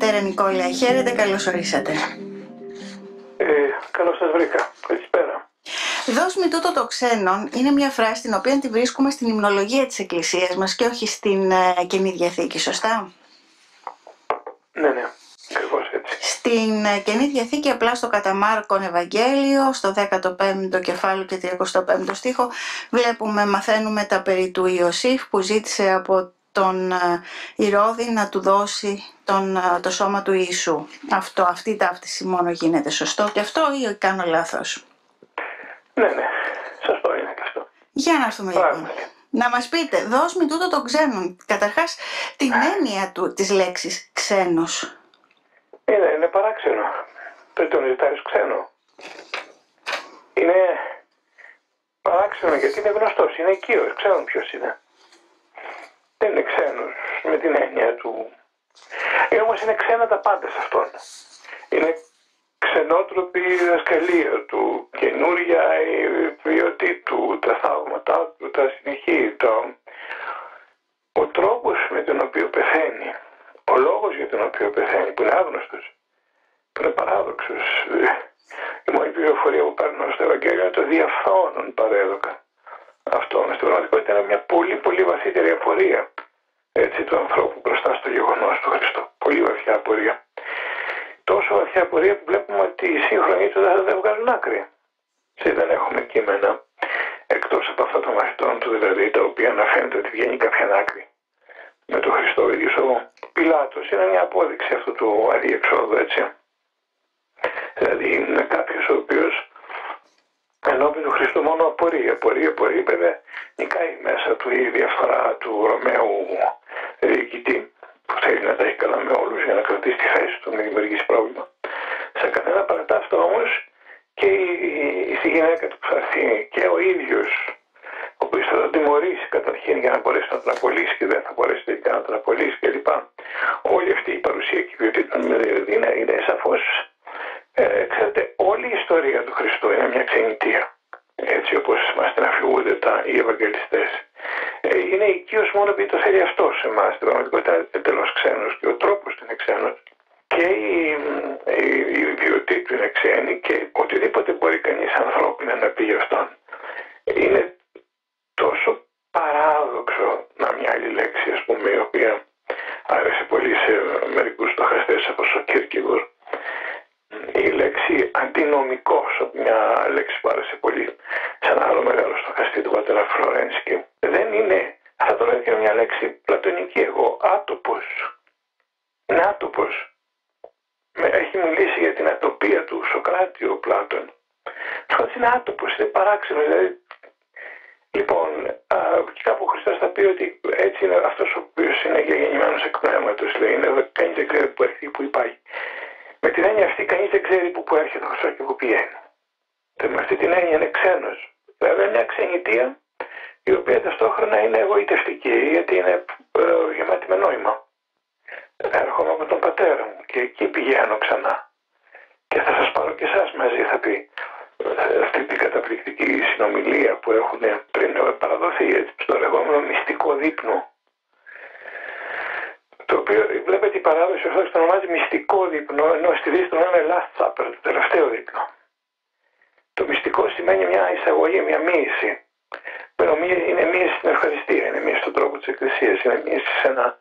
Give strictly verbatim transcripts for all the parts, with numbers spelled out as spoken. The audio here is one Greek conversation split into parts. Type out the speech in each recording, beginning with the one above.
Πατέρα Νικόλα, χαίρετε, καλώς ορίσατε. Ε, καλώς σας βρήκα. Καλησπέρα. «Δώσ' μη τούτο το ξένον» είναι μια φράση την οποία τη βρίσκουμε στην υμνολογία της Εκκλησίας μας και όχι στην ε, Καινή Διαθήκη, σωστά? Ναι, ναι. Ακριβώς έτσι. Στην ε, Καινή Διαθήκη, απλά στο κατά Μάρκον Ευαγγέλιο, στο δέκατο πέμπτο κεφάλαιο και τριακοστό πέμπτο στίχο, βλέπουμε, μαθαίνουμε τα περί του Ιωσήφ που ζήτησε από τον Ηρώδη να του δώσει τον, το σώμα του Ιησού. Αυτό, αυτή η ταύτιση μόνο γίνεται, σωστό και αυτό, ή κάνω λάθος? Ναι, ναι, σωστό είναι και αυτό. Για να έρθουμε λοιπόν. Να μας πείτε, δώσ' μη τούτο το ξένον. Καταρχάς, την έννοια του, της λέξης ξένος. Είναι, είναι παράξενο. Πριν τον ζητάρεις ξένο. Είναι παράξενο γιατί είναι γνωστός, είναι οικείος, ξέρουν ποιος είναι. Δεν είναι ξένος με την έννοια του. Ε, όμως είναι ξένα τα πάντα σε αυτόν. Είναι ξενότροπη η διδασκαλία του, καινούρια η ποιοτή του, τα θαύματά του, τα συνεχή, το... ο τρόπος με τον οποίο πεθαίνει, ο λόγος για τον οποίο πεθαίνει, που είναι άγνωστος, που είναι παράδοξος. Η μόνη πληροφορία που παίρνω στο Ευαγγέλιο είναι το διαφθόνον παρέδοκα. Αυτό στην πραγματικότητα είναι μια πολύ πολύ βαθύτερη απορία, έτσι, του ανθρώπου μπροστά στο γεγονός του Χριστού. Πολύ βαθιά απορία. Τόσο βαθιά απορία που βλέπουμε ότι οι σύγχρονοι του δεν βγάζουν άκρη. Δεν έχουμε κείμενα εκτός από αυτά των μαθητών του, δηλαδή τα οποία αναφέρεται ότι βγαίνει κάποια άκρη με τον Χριστό. Ο ίδιος ο Πιλάτος είναι μια απόδειξη αυτού του αδιεξόδου, έτσι. Δηλαδή είναι κάποιος ο οποίος ενώπιν του Χριστού μόνο απορεί, απορεί, απορεί, βέβαια νικάει μέσα του η διαφορά του Ρωμαίου διοικητή που θέλει να τα έχει καλά με όλους για να κρατήσει τη θέση του, μην δημιουργήσει πρόβλημα. Σε καθένα παρατάφτα όμως και στη γυναίκα του που θα έρθει και ο ίδιος, ο οποίος θα τον τιμωρήσει καταρχήν για να μπορέσει να τον απολύσει και δεν θα μπορέσει τελικά να τον απολύσει κλπ. Όλη αυτή η παρουσία και η ποιότητα είναι, είναι σαφώς. Ε, ξέρετε, όλη η ιστορία του Χριστού είναι μια ξενιτεία, έτσι όπως μας την αφηγούνται τα, οι Ευαγγελιστές. Ε, είναι οικείος μόνο επειδή το θέλει αυτό σε εμάς, στην πραγματικότητα είναι εντελώς ξένος και ο τρόπος του είναι ξένος. Και η, η, η ποιοτή του είναι ξένη και οτιδήποτε μπορεί κανείς ανθρώπινα να πει για αυτόν. Είναι τόσο παράδοξο, να μια άλλη λέξη ας πούμε, η οποία άρεσε πολύ σε μερικούς στοχαστές όπως ο Κίρκυβος. Η λέξη αντινομικός, μια λέξη που άρεσε πολύ σε ένα άλλο μεγάλο στοχαστή του πατέρα Φλορένσκι, δεν είναι, θα το λέω και μια λέξη πλατωνική εγώ, άτοπος. Είναι άτοπος. Έχει μιλήσει για την ατοπία του Σωκράτη ο Πλάτων. Σχόλως είναι άτοπος, είναι παράξενο. Δηλαδή, λοιπόν, κάπου ο Χριστός θα πει ότι έτσι είναι αυτός ο οποίος είναι γεννημένος εκ πνεύματος, λέει, είναι, κανείς δεν ξέρει που έρχεται ή που υπάρχει. Με την έννοια αυτή κανείς δεν ξέρει που, που έρχεται ο Χριστός και που πηγαίνει. Με αυτή την έννοια είναι ξένος. Βέβαια είναι μια ξενιτεία η οποία ταυτόχρονα είναι εγωιτευτική γιατί είναι ε, γεμάτη με νόημα. Έρχομαι από τον πατέρα μου και εκεί πηγαίνω ξανά. Και θα σας πάρω και εσάς μαζί, θα πει αυτή την καταπληκτική συνομιλία που έχουν πριν παραδοθεί έτσι, στο λεγόμενο μυστικό δείπνο. Το οποίο βλέπετε η παράδοση ορθόδοξη το ονομάζει μυστικό δείπνο, ενώ στη Δύση το ονομάζει last supper, το τελευταίο δείπνο. Το μυστικό σημαίνει μια εισαγωγή, μια μοίηση. Είναι μοίηση στην ευχαριστία, είναι μοίηση στον τρόπο της Εκκλησίας, είναι μοίηση σε ένα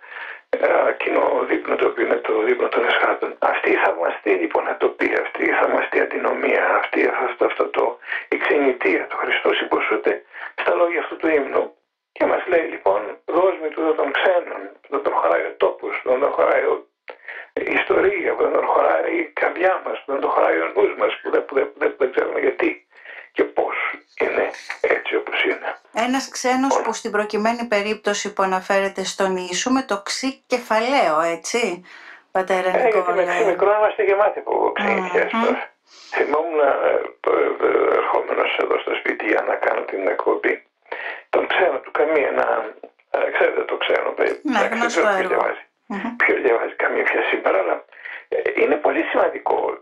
ε, κοινό δείπνο το οποίο είναι το δείπνο των εσχάτων. Αυτή η θαυμαστή λοιπόν ατοπία, αυτή η θαυμαστή αντινομία, αυτή, αυτό, αυτό το, η ξενιτεία του Χριστού συμποσούται στα λόγια αυτού του ύμνου. Και μας λέει λοιπόν, δώσ' μη τούτο των ξένων, που τον χωράει ο τόπος, που τον χωράει η ιστορία, που τον χωράει η καρδιά μας, που τον χωράει ο νους μας, που δεν, που δεν, που δεν, που δεν ξέρουμε γιατί και πώς είναι έτσι όπως είναι. Ένας ξένος Όλα. Που στην προκειμένη περίπτωση που αναφέρεται στον Ιησού με το ξύ κεφαλαίο, έτσι, πατέρα Νικόλαο. Ε, γιατί με ξύ μικρό είμαστε γεμάτοι από ξενιτιές mm-hmm. τώρα. Θυμόμουν ερχόμενος εδώ στο σπίτι για να κάνω την εκπομπή. Τον ξένο του Καμία, να ξέρετε το ξένο, να ξέρετε διαβάζει. Mm-hmm. Ποιος διαβάζει Καμία πια σήμερα, αλλά είναι πολύ σημαντικό,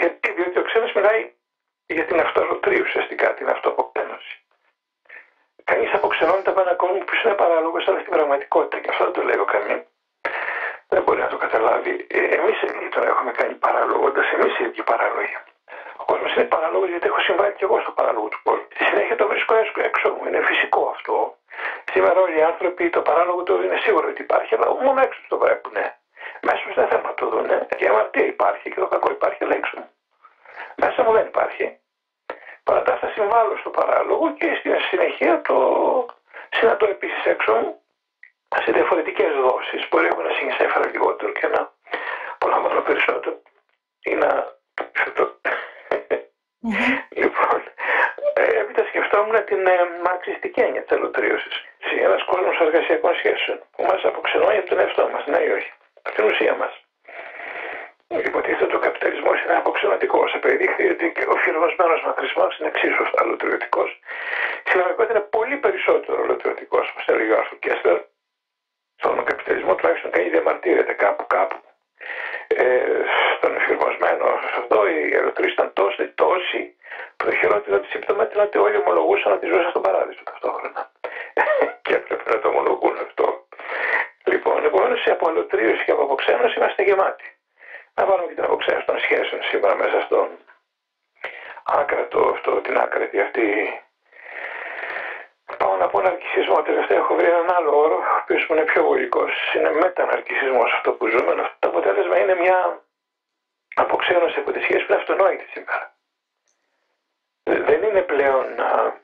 γιατί διότι ο ξένος μιλάει για την αυτοαλωτρία ουσιαστικά, την αυτοαποκτένωση. Κανείς αποξενώνεται από έναν κόσμο που είναι παράλογος, αλλά στην πραγματικότητα, και αυτό δεν το λέει ο Καμία. Δεν μπορεί να το καταλάβει. Εμείς τον έχουμε κάνει παραλόγοντας, εμείς οι ίδιοι παραλόγοι. Ο κόσμος είναι παραλόγος γιατί έχω συμβάλει και εγώ στο παράλογο του κόσμου. Στη συνέχεια το βρίσκω έξω μου, είναι φυσικό αυτό. Σήμερα όλοι οι άνθρωποι το παράλογο του είναι σίγουρο ότι υπάρχει, αλλά μόνο έξω το βλέπουν. Ναι. Μέσα τους δεν θέλουν να το δουν. Ναι. Η αμαρτία υπάρχει και το κακό υπάρχει, αλλά έξω μου. Μέσα μου δεν υπάρχει. Παρά τα αυτά συμβάλλω στο παράλογο και στην συνεχεία το συναντώ επίσης έξω μου σε διαφορετικές δόσεις. Μπορεί εγώ να συνεισέφερα λιγότερο και να απολαμβάνω περισσότερο ή να. Λοιπόν, έπειτα σκεφτόμουν την ε, μαρξιστική έννοια της αλωτρίωσης. Ένας κόσμος εργασιακών σχέσεων που μας αποξενώνει από τον εαυτό μας, ναι ή όχι, από την ουσία μας. Υποτίθεται ότι ο καπιταλισμός είναι αποξενωτικός. Απεδείχθη ότι ο φιροσμένος μακρισμός είναι εξίσου αλωτριωτικός. Στην πραγματικότητα είναι πολύ περισσότερο αλωτριωτικός, όπως έλεγε ο Άρθουρ Καίστλερ. Στον καπιταλισμό τουλάχιστον κανείς διαμαρτύρεται κάπου κάπου. Ε, στον εφηρμοσμένο αυτό οι αλωτρίοι ήταν τόσοι, τόσοι που το χειρότερο τη σύμπτωμα ήταν ότι όλοι ομολογούσαν ότι ζούσαν στον παράδεισο ταυτόχρονα. Και έπρεπε να το ομολογούν αυτό. Λοιπόν, επομένως από αλωτρίωση και από αποξένωση είμαστε γεμάτοι. Να βάλουμε και την αποξένωση των σχέσεων σήμερα μέσα στον άκρατο, αυτό, την άκρατη αυτή. Πάω να πω αναρκισισμό. Τελευταία έχω βρει έναν άλλο όρο, ο οποίος είναι πιο βολικός. Είναι μεταναρκισισμός αυτό που ζούμε. Το αποτέλεσμα είναι μια αποξένωση από τη σχέση που είναι αυτονόητη σήμερα. Δεν είναι πλέον να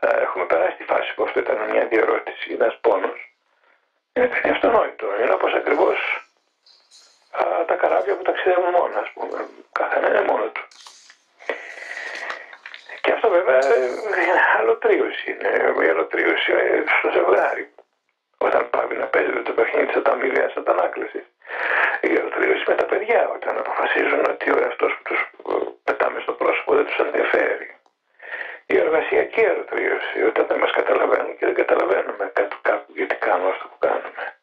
έχουμε περάσει τη φάση που αυτό ήταν μια διερώτηση, ένας πόνος. Είναι κάτι αυτονόητο. Είναι όπως ακριβώς α, τα καράβια που ταξιδεύουν μόνα, ας πούμε. Καθένα είναι μόνο του. Και αυτό βέβαια είναι αλωτρίωση, είναι η αλωτρίωση στο ζευγάρι. Όταν πάει να παίζεται το παιχνίδι της αταμιλίας αντανάκλησης. Η αλωτρίωση με τα παιδιά, όταν αποφασίζουν ότι ο εαυτός που τους πετάμε στο πρόσωπο δεν τους ενδιαφέρει. Η εργασιακή αλωτρίωση, όταν δεν μας καταλαβαίνουν και δεν καταλαβαίνουμε κάτω κάπου γιατί κάνουμε αυτό που κάνουμε.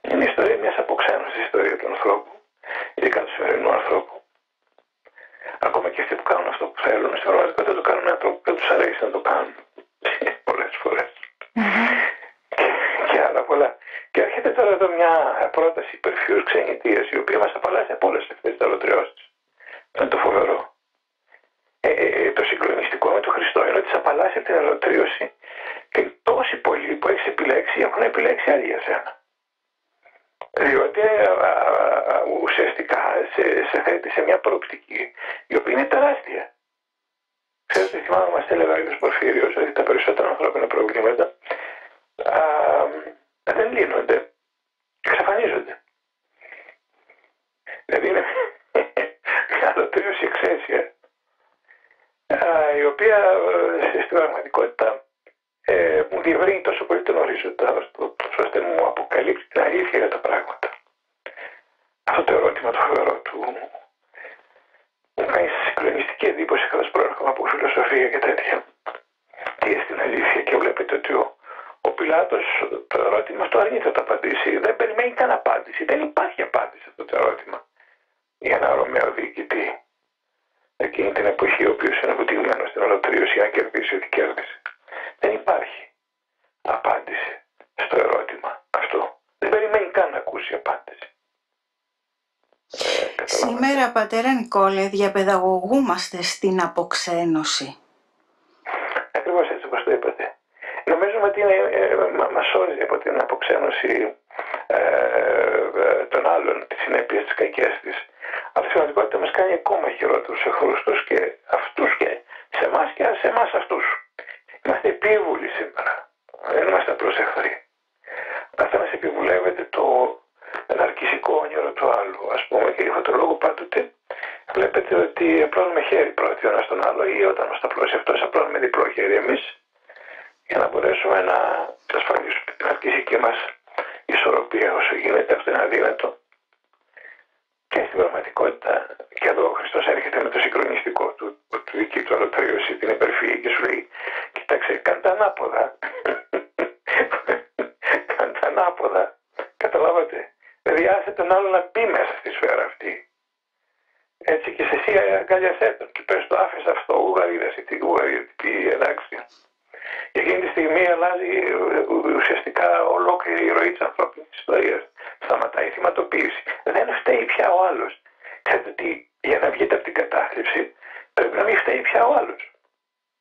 Είναι η ιστορία μιας αποξένωσης, η ιστορία του ανθρώπου, ειδικά του σημερινού ανθρώπου. Ακόμα και αυτοί που κάνουν αυτό που θέλουν, στην πραγματικότητα το κάνουν άνθρωποι που δεν τους αρέσει να το κάνουν. Πολλές φορές. Mm-hmm. Και, και άλλα πολλά. Και έρχεται τώρα εδώ μια πρόταση υπερφυούς ξενιτείας, η οποία μας απαλλάσσει από όλες αυτές τις αλωτριώσεις. Είναι το φοβερό. Ε, ε, το συγκλονιστικό με τον Χριστό είναι ότι σε απαλλάσσει από την αλωτρίωση και τόσοι πολλοί που έχεις επιλέξει έχουν επιλέξει άλλοι για σένα. Διότι α, α, ουσιαστικά σε, σε θέτει σε μια προοπτική η οποία είναι τεράστια. Ξέρετε, θυμάμαι, μας έλεγε ο Άγιος Πορφύριος ότι τα περισσότερα ανθρώπινα προβλήματα α, δεν λύνονται, εξαφανίζονται. Δηλαδή είναι μια αλωτρίωση εξαίσια η οποία στην πραγματικότητα Ε, μου διευρύνει τόσο πολύ τον ορίζοντα, ώστε μου αποκαλύπτει την αλήθεια για τα πράγματα. Αυτό το ερώτημα το φοβερό του μου κάνει συγκλονιστική εντύπωση καθώς προέρχομαι από φιλοσοφία και τέτοια. Τι είναι στην αλήθεια, και βλέπετε ότι ο, ο Πιλάτος το ερώτημα αυτό αρνείται να το απαντήσει. Δεν περιμένει καν απάντηση. Δεν υπάρχει απάντηση αυτό το ερώτημα για ένα Ρωμαίο διοικητή εκείνη την εποχή, ο οποίος είναι βουτυγμένος στην αλωτρίωση, αν κερδίσει ό,τι κέρδισε. Δεν υπάρχει απάντηση στο ερώτημα αυτό. Δεν περιμένει καν να ακούσει απάντηση. Ε, Σήμερα, πατέρα Νικόλαε, διαπαιδαγωγούμαστε στην αποξένωση. Ακριβώς έτσι όπως το είπατε. Νομίζουμε ότι μας σώζει από την αποξένωση ε, των άλλων, τις συνέπειες της κακίας της. Αυτή η πραγματικότητα μας κάνει ακόμα χειρότερους εχθρούς και αυτούς και σε εμάς και σε εμάς αυτούς. Είμαστε επίβουλοι σήμερα. Δεν είμαστε απλώς εχθροί. Κάθε μας επιβουλεύεται το ναρκισσικό όνειρο του άλλου. Ας πούμε, και για τον λόγο πάντοτε βλέπετε ότι απλώνουμε χέρι πρώτοι ο ένας τον άλλο, ή όταν μας τα πλώσει αυτός, απλώνουμε διπλό χέρι εμείς, για να μπορέσουμε να ασφαλίσουμε την ναρκισσική μας ισορροπία όσο γίνεται. Αυτό είναι αδύνατο. Και στην πραγματικότητα, και εδώ ο Χριστός έρχεται με το συγκλονιστικό του, του δική του αλωτρίωση, την υπερφυή, και σου λέει: Κοίταξε, κάνε τα ανάποδα. Κάνε τα ανάποδα. Καταλάβατε. Δηλαδή, άσε τον άλλο να μπει μέσα στη σφαίρα αυτή. Έτσι, και σε εσύ αγκαλιασέ τον. Και πες το, άφησε αυτό, ουγαρίδα, ή τι ουγαρίδα, τι εντάξει. Και εκείνη τη στιγμή αλλάζει ουσιαστικά ολόκληρη η ροή της ανθρώπινης ιστορίας. σταματάει η θυματοποίηση. Δεν φταίει πια ο άλλος. Ξέρετε ότι για να βγείτε από την κατάθλιψη πρέπει να μην φταίει πια ο άλλος.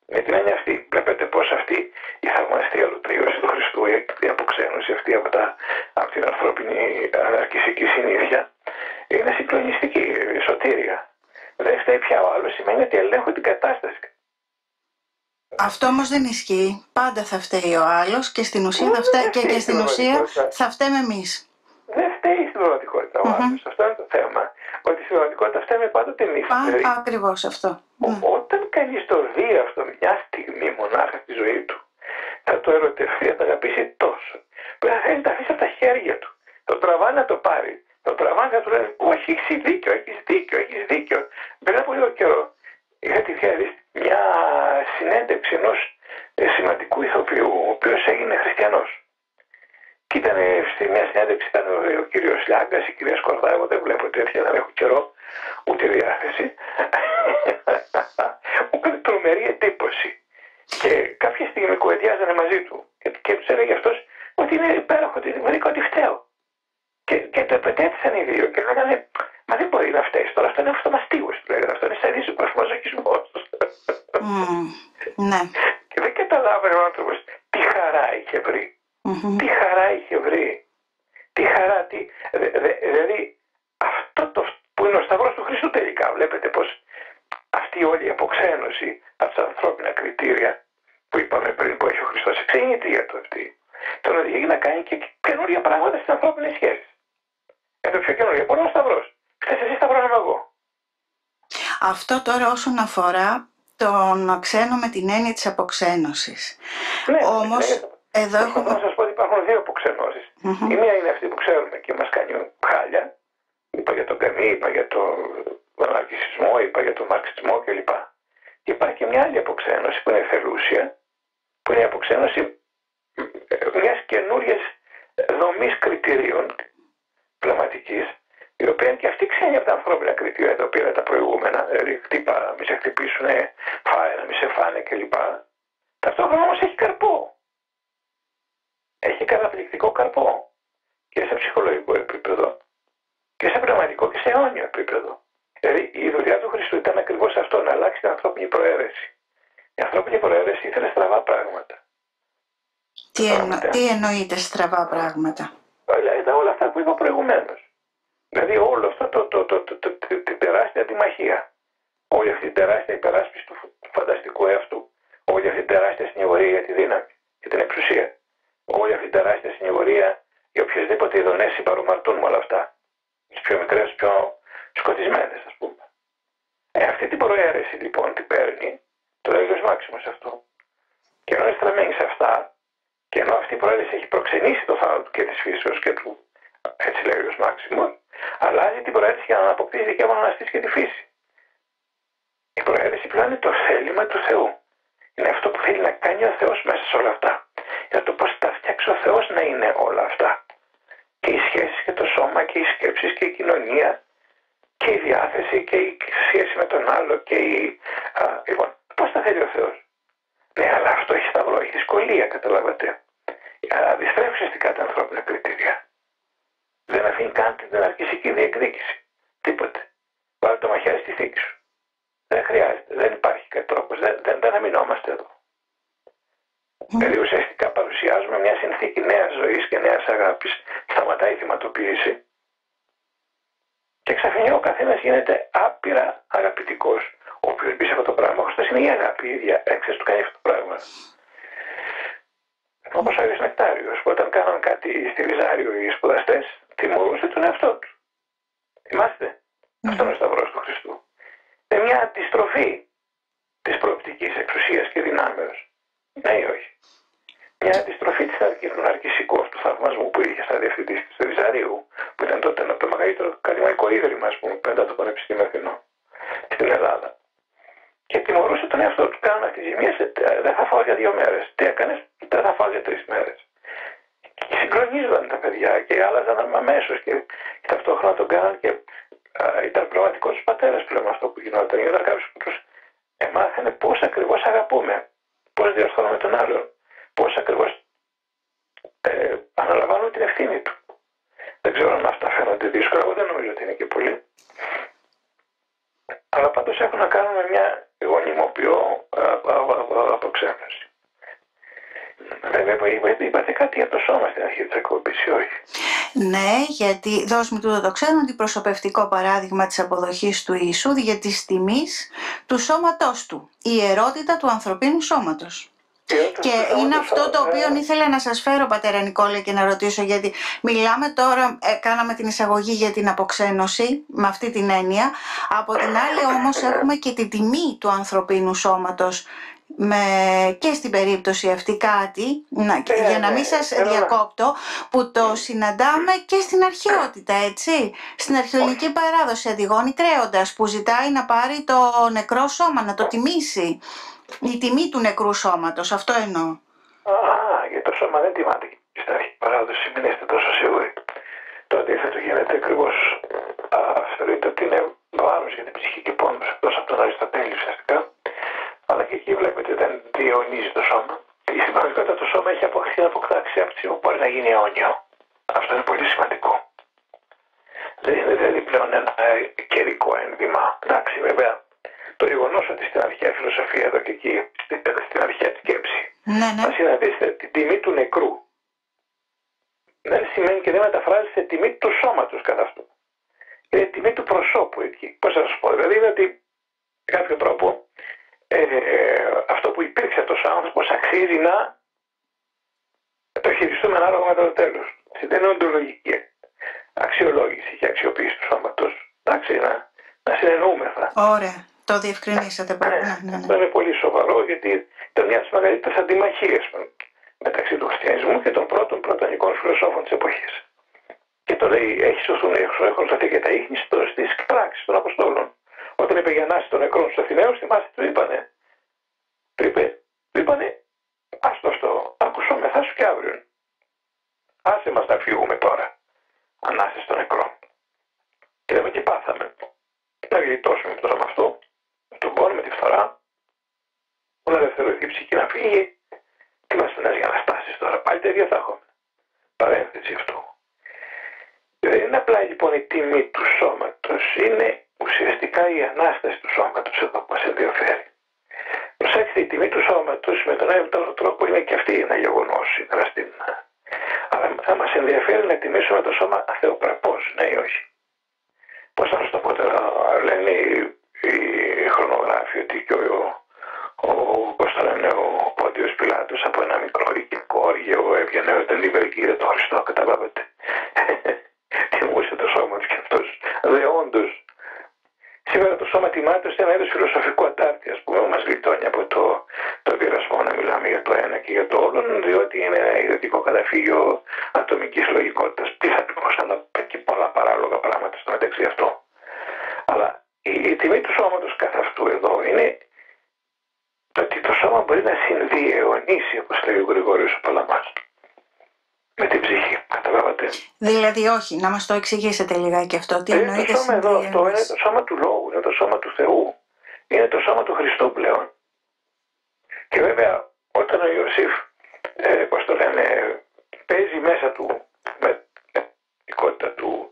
Με την έννοια αυτή, βλέπετε πως αυτή η θαυμαστία λωτρίωση του Χριστού, η αποξένωση αυτή από, τα, από την ανθρώπινη αναρκησική συνήθεια, είναι συγκλονιστική, σωτήρια. Δεν φταίει πια ο άλλος, σημαίνει ότι ελέγχω την κατάσταση. Αυτό όμως δεν ισχύει. Πάντα θα φταίει ο άλλος και στην ουσία, θα φταί... και, και στην ουσία θα φταίμε εμείς. Δεν φταίει στην πραγματικότητα ο άλλος. Mm-hmm. Αυτό είναι το θέμα. Ότι στην πραγματικότητα φταίμε πάντοτε εμείς. Ακριβώς αυτό. Ο, mm. Όταν κανείς το δει αυτό μια στιγμή μονάχα στη ζωή του, θα το ερωτευτεί, θα το αγαπήσει τόσο, που θα θέλει να τα αφήσει από τα χέρια του. Το τραβά να το πάρει. Το τραβά να του λέει: όχι, έχεις δίκιο, έχεις δίκιο, έχεις δίκιο. Πριν από λίγο καιρό είχα τη διαδίκτυα μια συνέντευξη ενός σημαντικού ηθοποιού, ο οποίος έγινε χριστιανός. Και ήταν στη μια συνέντευξη, ήταν ο κύριος Λιάγκας, η κυρία Σκορδά, εγώ δεν βλέπω τέτοια, δεν έχω καιρό, ούτε διάθεση. Μου έκανε τρομερή εντύπωση. Και κάποια στιγμή κουβεντιάζανε μαζί του. Και του έλεγε αυτός ότι είναι υπέροχο, ότι βρήκα ότι φταίω. Και, και το επετέθησαν οι δύο και λέγανε: μα δεν μπορεί να φταίει τώρα, αυτό είναι αυτομαστίγο. Του λέγανε: αυτό είναι σαρίσιο προσφασοκισμός. Mm, ναι. Και δεν καταλάβαινε ο άνθρωπος τι χαρά είχε βρει. Mm-hmm. Τι χαρά είχε βρει. Τι χαρά, τι... Δε, δε, δηλαδή αυτό το που είναι ο Σταυρός του Χριστού τελικά. Βλέπετε πως αυτή όλη η αποξένωση από τα ανθρώπινα κριτήρια που είπαμε πριν που έχει ο Χριστός εξηγείται για το αυτή. Τον οδηγεί να κάνει και καινούργια πράγματα στις ανθρώπινες σχέσεις. Για το πιο καινούργιο. Μπορεί ο Σταυρός. Χθες εσύ Σταυρός είμαι εγώ. Αυτό τώρα όσον αφορά τον ξένο με την έννοια της αποξένωσης. Ναι, όμως... ναι, ναι. Εδώ έχω... να σας πω ότι υπάρχουν δύο αποξενώσεις. Mm-hmm. Η μία είναι αυτή που ξέρουμε και μας κάνει χάλια. Είπα για τον Καμί, είπα για τον αναρκισμό, είπα για τον μαρξισμό κλπ. Και υπάρχει και μια άλλη αποξένωση που είναι θελούσια, που είναι η αποξένωση μιας καινούριας δομής κριτηρίων πνευματικής, η οποία είναι και αυτή ξένη από τα ανθρώπινα κριτήρια τα οποία είναι τα προηγούμενα. Δηλαδή, χτύπα, να μη σε χτυπήσουν, φάε, να μη σε φάνε κλπ. Ταυτόχρονα όμως έχει καρπό. Έχει καταπληκτικό καρπό και σε ψυχολογικό επίπεδο και σε πνευματικό και σε αιώνιο επίπεδο. Δηλαδή η δουλειά του Χριστού ήταν ακριβώς αυτό, να αλλάξει την ανθρώπινη προαίρεση. Η ανθρώπινη προαίρεση ήθελε στραβά πράγματα. Τι, εννο, τι εννοείται στραβά πράγματα? Δηλαδή όλα αυτά που είπα προηγουμένως. Δηλαδή όλο αυτό το, το, το, το, το, το, την τεράστια αντιμαχία, όλη αυτή την τεράστια υπεράσπιση του φανταστικού εαυτού, όλη αυτή την τεράστια συνηγορία για τη δύναμη και την εξουσία. Όλη αυτή η τεράστια συνηγορία για οποιασδήποτε ειδονές συμπαρομαρτούν με όλα αυτά. Τις πιο μικρές, τις πιο σκοτισμένες, ας πούμε. Ε, αυτή την προαίρεση λοιπόν την παίρνει το Άγιος Μάξιμος αυτό. Και ενώ είναι στραμμένη σε αυτά, και ενώ αυτή η προαίρεση έχει προξενήσει το θάνατο και της φύσεως και του, έτσι λέει ο Άγιος Μάξιμος, αλλάζει την προαίρεση για να αποκτήσει δικαίωμα να αναστήσει και τη φύση. Η προαίρεση πλέον είναι το θέλημα του Θεού. Είναι αυτό που θέλει να κάνει ο Θεός μέσα σε όλα αυτά. Για το πώς τα φτιάξει ο Θεός να είναι όλα αυτά. Και οι σχέσεις και το σώμα και οι σκέψεις και η κοινωνία και η διάθεση και η σχέση με τον άλλο και η... Α, λοιπόν, πώς τα θέλει ο Θεός. Ναι, αλλά αυτό έχει σταυρό, έχει δυσκολία, καταλάβατε. Αντιστρέφει ουσιαστικά τα ανθρώπινα κριτήρια. Δεν αφήνει καν την αναρκησική διεκδίκηση. Τίποτε. Πάρε το μαχαίρι στη θήκη σου. Δεν χρειάζεται, δεν υπάρχει κάτι τρόπος, δεν, δεν, δεν αμυνόμαστε εδώ. Δηλαδή ουσιαστικά παρουσιάζουμε μια συνθήκη νέας ζωής και νέας αγάπης, σταματάει η θυματοποίηση και ξαφνικά ο καθένας γίνεται άπειρα αγαπητικός. Ο οποίος μπει σε αυτό το πράγμα, ο Χριστός είναι η αγάπη η ίδια, έξω του κάνει αυτό το πράγμα. Όπως ο Άγιος Νεκτάριος, που όταν κάναν κάτι στη Λιζάριο οι σπουδαστές, τιμωρούσε τον εαυτό του. Θυμάστε, αυτό είναι ο Σταυρός του Χριστού. Είναι μια αντιστροφή της προοπτικής εξουσίας και δυνάμεως. Ναι ή όχι. Μια αντιστροφή της αρκησικού του θαυμασμού που είχε σαν διευθυντής του Ριζαρίου, που ήταν τότε το μεγαλύτερο ακαδημαϊκό ίδρυμα, ας πούμε, πέντα το Πανεπιστήμιο Αθηνών στην Ελλάδα. Και τιμωρούσε τον εαυτό του. Κάνανε αυτές τις ζημίες, δεν θα φάω για δύο μέρες. Τι έκανες, δεν θα φάω για τρεις μέρες. Και συγκλονίζονταν τα παιδιά και άλλαζαν αμέσως και ταυτόχρονα τον κάναν και ήταν πραγματικός τους πατέρας πλέον αυτό που γινόταν. Ήταν κάποιος που τους εμάθανε πώς ακριβώς αγαπούμε. Πώς διορθώνουμε τον άλλον, πώς ακριβώς ε, αναλαμβάνουμε την ευθύνη του. Δεν ξέρω τώρα εγώ δεν νομίζω ότι είναι και πολύ. Αλλά πάντως έχουν να κάνουν με μια γονιμοποιό αποξένωση. Βέβαια, είπατε κάτι για το σώμα στην αρχή της εκπομπής ή όχι? Ναι, γιατί δώσ' μου τούτο το ξένο αντιπροσωπευτικό παράδειγμα της αποδοχής του Ιησού για της τιμής του σώματός του. Η ιερότητα του ανθρωπίνου σώματος. Και είναι αυτό το οποίο ήθελα να σας φέρω, πατέρα Νικόλα, και να ρωτήσω, γιατί μιλάμε τώρα, ε, κάναμε την εισαγωγή για την αποξένωση με αυτή την έννοια, από την άλλη όμως έχουμε και την τιμή του ανθρωπίνου σώματος με, και στην περίπτωση αυτή κάτι, να, και, για να μην σας διακόπτω, που το συναντάμε και στην αρχαιότητα, έτσι, στην αρχαιολογική παράδοση, Αντιγόνη Τρέοντας, που ζητάει να πάρει το νεκρό σώμα, να το τιμήσει. Η τιμή του νεκρού σώματος, αυτό εννοώ. Α, γιατί το σώμα δεν τιμάται στην αρχή παράδοση, μην είστε τόσο σίγουροι. Το αντίθετο γίνεται ακριβώς. Θεωρείται ότι είναι βάρος για την ψυχή και πόνος, εκτός από τον Αριστοτέλη ουσιαστικά. Αλλά και εκεί βλέπετε δεν διαιωνίζει το σώμα. Η συμπαραγωγικότητα το σώμα έχει αποκτάξει άποψη που μπορεί να γίνει αιώνιο. Αυτό είναι πολύ σημαντικό. Δεν είναι δηλαδή πλέον ένα καιρικό ένδυμα. Εντάξει, βέβαια. Το γεγονός ότι στην αρχαία φιλοσοφία εδώ και εκεί, στην αρχαία σκέψη, ναι, ναι. θα συναντήσετε την τιμή του νεκρού. Δεν σημαίνει και δεν μεταφράζεται τιμή του σώματος κατά αυτό. Είναι τιμή του προσώπου εκεί. Πώς θα σας πω, δηλαδή είναι ότι κάποιο τρόπο ε, ε, αυτό που υπήρξε αυτός ο άνθρωπος αξίζει να το χειριστούμε ανάλογα με το τέλος. Είναι οντολογική αξιολόγηση και αξιοποίηση του σώματος. Εντάξει, να, να συνεννοούμεθα. Ωραία. Το διευκρινίσατε πάρα πολύ. Ναι, ναι, ναι. Αυτό είναι πολύ σοβαρό, γιατί ήταν μια από τις μεγαλύτερες αντιμαχίες μεταξύ του χριστιανισμού και των πρώτων πρωτανικών φιλοσόφων της εποχής. Και το λέει: έχει σωθεί και τα ίχνη στις πράξεις των Αποστόλων. Όταν είπε για ανάσταση των νεκρών στους Αθηναίους, θυμάστε, του είπανε. Του είπε, του είπανε, άστο αυτό, ακουσόμεθα σου και αύριο. Άσε μας να φύγουμε τώρα. Ανάσταση των νεκρών. Και λέμε και πάθαμε. Να γλιτώσουμε τώρα με αυτό. Τον πόνο, με τη φθορά, να ελευθερωθεί η ψυχή να φύγει. Τι μας πειράζει για αναστάσεις τώρα, πάλι τα ίδια θα έχουμε. Παρένθεση αυτού. Δεν είναι απλά λοιπόν η τιμή του σώματος, είναι ουσιαστικά η ανάσταση του σώματος εδώ που μας ενδιαφέρει. Προσέξτε, η τιμή του σώματος με τον ένα ή τον άλλο τρόπο είναι και αυτή ένα γεγονός, η δραστήρινα. Αλλά θα μας ενδιαφέρει να τιμήσουμε το σώμα αθεοπρεπώς, ναι ή όχι. Πώς θα σας το πω τώρα, λένε οι χρονογράφοι ότι και ο, ο, ο Πόντιος Πιλάτος από ένα μικρό οικικό όργιο έβγαινε όταν είπε το Χριστό, καταλάβατε. Τιμούσε το σώμα του κι αυτός. Δε όντως, σήμερα το σώμα τιμάται σε ένα είδος φιλοσοφικό ατάρτη, ας πούμε, μας γλιτώνει από το, το πειρασμό να μιλάμε για το ένα και για το όλον, διότι είναι ένα ιδιωτικό καταφύγιο ατομικής λογικότητας. Τι θα αλλά και πολλά παράλογα πράγματα στο μεταξύ αυτό. Αλλά η τιμή του σώματος καθ' αυτού εδώ είναι ότι το σώμα μπορεί να συνδιαιωνίσει, όπως λέει ο Γρηγόριος ο Παλαμάς, με την ψυχή, καταλάβατε. Δηλαδή όχι, να μας το εξηγήσετε λιγάκι αυτό. Τι δηλαδή, εννοείται συνδιαιωνίσει. Το, είναι το σώμα του Λόγου, είναι το σώμα του Θεού, είναι το σώμα του Χριστού πλέον. Και βέβαια όταν ο Ιωσήφ, ε, πώς το λένε, παίζει μέσα του με δικότητα του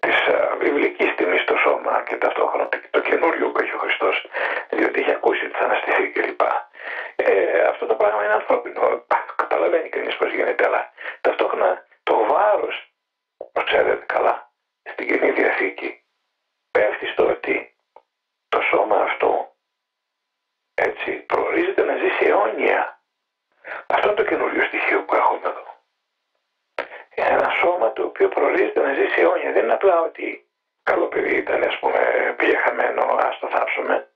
της βιβλικής τιμής στο σώμα και ταυτόχρονα το καινούριο που έχει ο Χριστός, διότι έχει ακούσει ότι θα αναστηθεί κλπ. Ε, αυτό το πράγμα είναι ανθρώπινο, καταλαβαίνει κανείς πως γίνεται, αλλά ταυτόχρονα το βάρος, όπως ξέρετε καλά, στην Καινή Διαθήκη πέφτει στο ότι το σώμα αυτό, έτσι, προορίζεται να ζήσει αιώνια. Αυτό είναι το καινούριο στοιχείο που έχουμε εδώ. Ένα σώμα το οποίο προορίζεται να ζήσει αιώνια. Δεν είναι απλά ότι καλό παιδί ήταν, ας πούμε, πήγε χαμένο, ας το θάψουμε.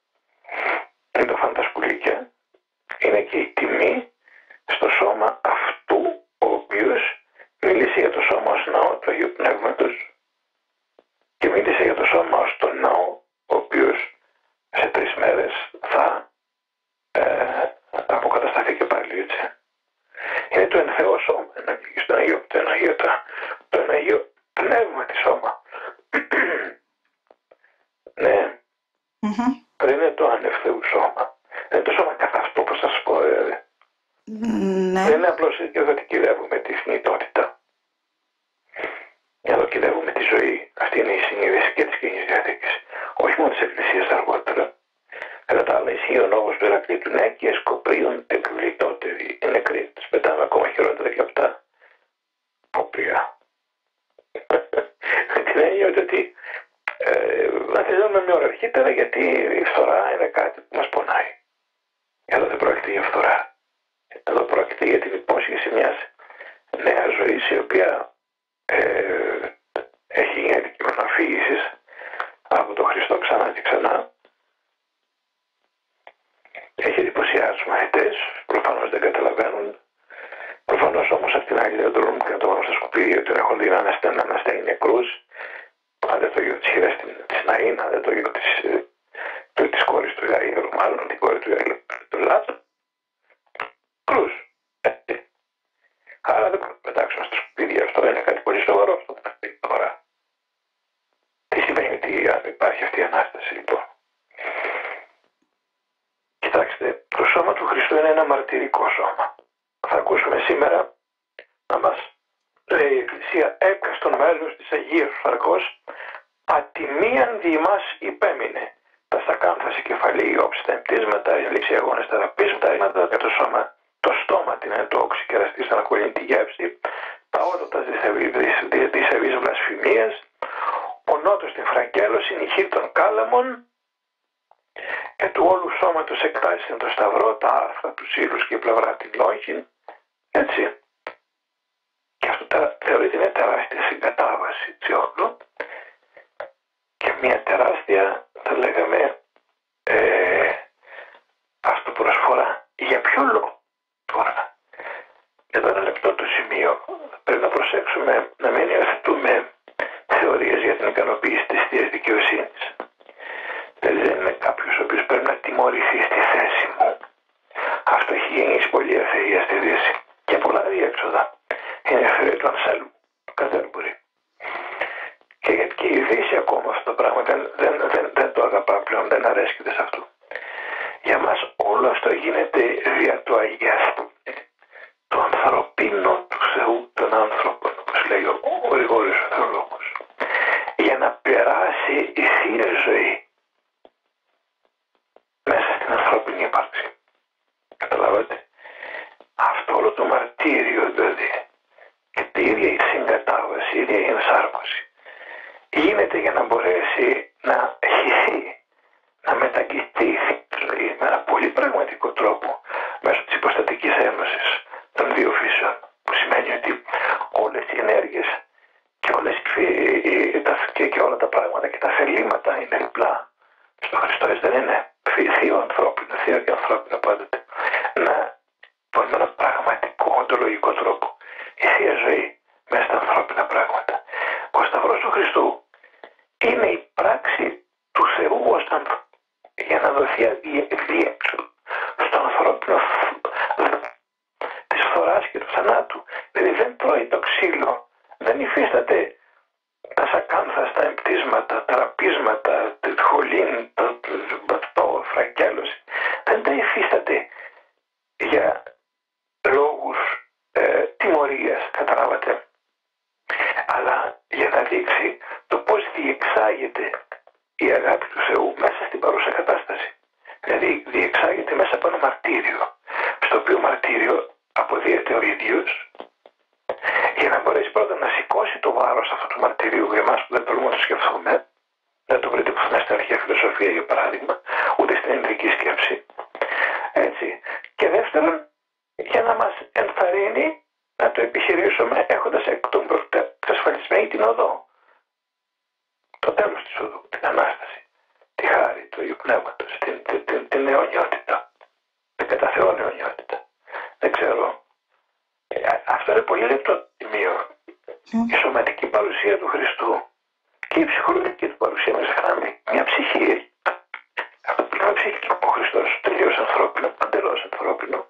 Είναι το φαντασκουλίκια. Είναι και η τιμή στο σώμα αυτού ο οποίος μίλησε για το σώμα ως ναό του Αγίου Πνεύματος και μίλησε για το σώμα ως τον ναό ο οποίος σε τρεις μέρες θα ε, αποκατασταθεί και πάλι, έτσι. Είναι το εν Θεό σώμα, το Αγίο, το Αγίο, το, το Αγίο Πνεύμα τη σώμα. Ναι, mm-hmm. δεν είναι το ανευ Θεού σώμα. Δεν είναι το σώμα καθ' αυτό που σας πω, δηλαδή. Mm-hmm. Δεν είναι απλώς εδώ ότι κυριεύουμε τη θνητότητα. Εδώ κυριεύουμε τη ζωή. Αυτή αυτή είναι η συνείδηση και της Κοινής Διαθήκης, όχι μόνο της Εκκλησίας αργότερα. Κατά τα άλλα, ισχύει ο νόμος του Ηρακλήτου, ναι, και σκοπρίων εκβλητότεροι είναι κρίτες. Πετάμε ακόμα χειρότερα και αυτά. Οποία. Με την έννοια ότι ε, να τελειώνουμε μια ώρα αρχίτερα, γιατί η φθορά είναι κάτι που μας πονάει. Εδώ δεν πρόκειται για φθορά. Εδώ πρόκειται για την υπόσχεση μιας νέας ζωής, η οποία ε, έχει γίνει αντικείμενο αφήγησης από τον Χριστό ξανά και ξανά. Έχει εντυπωσιάσει τους μαθητές, προφανώς δεν καταλαβαίνουν. Προφανώς όμως απ' την άλλη δεν τολμούν και να το βάλουν στα σκουπίδια, τον έχουν δει να ανασταίνει νεκρούς. Άντε το γιο της χειράς της Ναΐνα, άντε το γιο της, του, της κόρης του Ιαήρου, μάλλον την κόρη του Ιαήρου, του Λάτων. Κρούς. Άρα δεν πρέπει να πετάξουμε στα σκουπίδια, αυτό είναι κάτι πολύ σοβαρό, αυτό που θα πει τώρα. Τι σημαίνει ότι υπάρχει αυτή η ανάσταση λοιπόν? Κοιτάξτε, το σώμα του Χριστού είναι ένα μαρτυρικό σώμα. Θα ακούσουμε σήμερα να μας λέει η Εκκλησία, έκαστον μέλος της Αγίας Φαρκός, ατιμίαν δι' ημάς υπέμεινε. Τα στακάνθαση κεφαλή, η όψη τα εμπτύσματα, η λήξη αγώνες ταραπίσματα, ρήματα για το σώμα, το στόμα, την εν το όξη κεραστής, να ακολύνει τη γεύση, τα όδωτα της ευής βλασφημίας, ο νότος την φραγκέλωση, η νυχή των κάλαμων, και του όλου σώματος εκτάσσεται το σταυρό, τα άρθρα, τους ύλους και η πλευρά την λόγχη, έτσι. Και αυτό θεωρείται μια τεράστια συγκατάβαση τσιόλου και μια τεράστια, θα λέγαμε, ε, αυτοπροσφορά. Για ποιο λόγο τώρα? Εδώ ένα λεπτό το σημείο. Πρέπει να προσέξουμε να μην υιοθετούμε θεωρίες για την ικανοποίηση της θείας δικαιοσύνης. Δηλαδή δεν είμαι κάποιος ο οποίος πρέπει να τιμωρηθεί στη θέση μου. Αυτό έχει γεννήσει πολλή αφαιρία στη Δύση και πολλά διέξοδα. Είναι αφαιρία του Ανσέλμου, του Κατέρμπουρη. Και γιατί και η Δύση ακόμα αυτό το πράγμα δεν, δεν, δεν, δεν το αγαπά πλέον, δεν αρέσκεται σε αυτό. Για μας όλο αυτό γίνεται δια του αγιαστού, το ανθρωπίνο του Θεού των άνθρωπων, όπως λέει ο, ο Γρηγόριος ο Θεολόγος, για να περάσει η θεία ζωή μέσα στην ανθρώπινη ύπαρξη. Καταλάβατε. Αυτό όλο το μαρτύριο δηλαδή και την ίδια η συγκατάβαση, η ίδια η ενσάρκωση γίνεται για να μπορέσει να χυθεί, να μεταγγιστεί δηλαδή, με ένα πολύ πραγματικό τρόπο μέσω της υποστατικής ένωσης των δύο φύσεων, που σημαίνει ότι όλες οι ενέργειες και, όλες, και, και όλα τα πράγματα και τα θελήματα είναι διπλά. Στο Χριστός δεν είναι θείο ανθρώπινο, θείο και ανθρώπινο πάντοτε. Να πω με ένα πραγματικό, οντολογικό τρόπο η θεία ζωή μέσα στα ανθρώπινα πράγματα. Ο Σταυρός του Χριστού είναι η πράξη του Θεού ως ανθρώπου για να δοθεί διέξοδο στο ανθρώπινο της φθοράς και του θανάτου. Δηλαδή δεν τρώει το ξύλο, δεν υφίσταται τα σακάνθα, τα εμπτύσματα, τα ραπίσματα, τη χολήν, το, το, το φραγκέλωση, δεν τα υφίσταται για λόγους ε, τιμωρίας, καταλάβατε, αλλά για να δείξει το πώς διεξάγεται η αγάπη του Θεού μέσα στην παρούσα κατάσταση. Δηλαδή διεξάγεται μέσα από ένα μαρτύριο, στο οποίο μαρτύριο αποδίεται ο ίδιος, για να μπορέσει πρώτα να σηκώσει το βάρος αυτού του μαρτυρίου για εμάς που δεν τολμούμε να το σκεφτούμε. Δεν το βρείτε πουθενά στην αρχαία φιλοσοφία για παράδειγμα, ούτε στην ενδρική σκέψη. Έτσι. Και δεύτερον, για να μας ενθαρρύνει να το επιχειρήσουμε έχοντας εκ των προτέρων εξασφαλισμένη την οδό. Το τέλος της οδού, την Ανάσταση, τη χάρη του Αγίου Πνεύματος, την, την, την, την αιωνιότητα, την κατά Θεόν αιωνιότητα. Δεν ξέρω. Αυτό είναι πολύ λεπτό τιμίο. Η σωματική παρουσία του Χριστού και η ψυχολογική του παρουσία μας χάνει. Μια ψυχή. Από την πλευρά ψυχή ο Χριστός τελείως ανθρώπινο, παντελώς ανθρώπινο.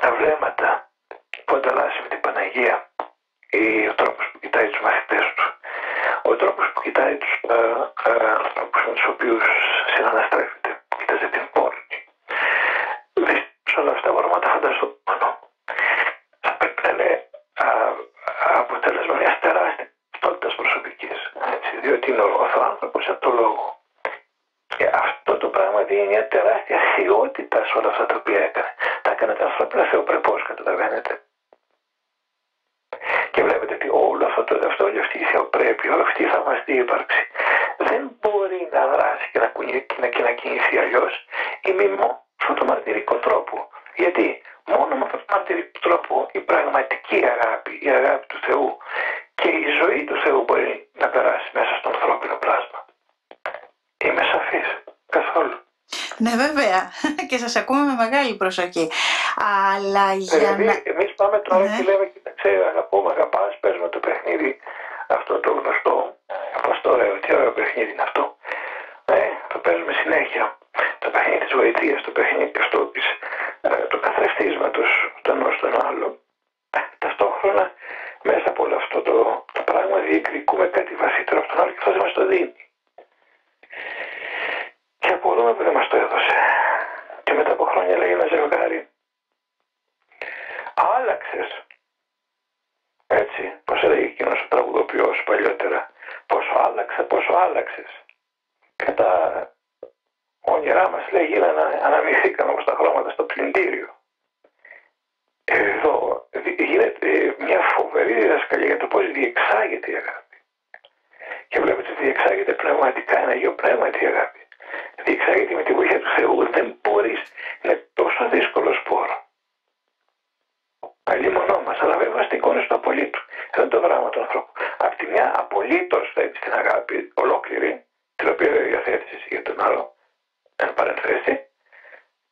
Τα βλέμματα που ανταλλάσσει με την Παναγία, ή ο τρόπος που κοιτάει τους μαθητές του, ο τρόπος που κοιτάει τους ανθρώπους με τους οποίους συναναστρέφεται, που κοιτάζει την πόλη. Δυστυχώς όλα αυτά μπορούμε να τα φανταστούμε μόνο. Αποτέλεσμα μιας τεράστιας ταυτότητας προσωπικής. Έτσι, διότι ο άνθρωπος από τον λόγο. Και αυτό το πράγμα δίνει μια τεράστια θεότητα σε όλα αυτά τα οποία έκανε. Τα έκανε τα ανθρώπινα θεοπρεπώς, καταλαβαίνετε. Και βλέπετε ότι όλο αυτό το αυτό, όλη αυτή η θεοπρέπεια, όλη αυτή η θαυμαστή ύπαρξη δεν μπορεί να δράσει και να, και να, και να κινηθεί αλλιώς ή μήμα αυτόν τον μαρτυρικό τρόπο. Γιατί μόνο με αυτόν τον μαρτυρικό τρόπο η πραγματική αγάπη, η αγάπη του Θεού και η ζωή του Θεού μπορεί να περάσει μέσα στον ανθρώπινο πλάσμα. Είμαι σαφής, καθόλου. Ναι, βέβαια. Και σας ακούμε με μεγάλη προσοχή. Αλλά για δηλαδή, να... εμείς πάμε τώρα ναι. και λέμε, κοίταξε, αγαπώ, με αγαπάς, παίζουμε το παιχνίδι, αυτό το γνωστό. Πώς το ωραίο, τι ωραίο παιχνίδι είναι αυτό. Ναι, το παίζουμε συνέχεια. Το παιχνίδι της βοηθείας, το παιχνίδι αυτό της, του καθρεφτίσματος του ενός στον άλλο. Ταυτόχρονα, μέσα από όλο αυτό το, το πράγμα διεκδικούμε κάτι βασίτερο από τον άλλο και αυτό δεν μας το δίνει. Και απορούμε που δεν μας το έδωσε. Και μετά από χρόνια λέει ένα ζευγάρι, άλλαξες. Έτσι, πως έλεγε εκείνος ο τραγουδοποιός παλιότερα, πόσο άλλαξα, πόσο άλλαξες. Και τα όνειρά μας λέει γίνανε, αναμειχθήκαμε όπως τα χρώματα στο πλυντήριο. Εδώ γίνεται μια φοβερή διδασκαλία για το πώς διεξάγεται η αγάπη. Και βλέπετε ότι διεξάγεται πνευματικά, ένα Αγίο Πνεύμα η αγάπη. Διεξάγεται με τη βοήθεια του Θεού, δεν μπορείς, είναι τόσο δύσκολο σπόρο. Αλλήμονό μας, αλλά βέβαια στην εικόνα του απολύτου. Δεν το πράγμα του ανθρώπου. Απ' τη μια απολύτως θέτει την αγάπη ολόκληρη, την οποία δεν διαθέτησες για τον άλλο, εν παρενθέσει.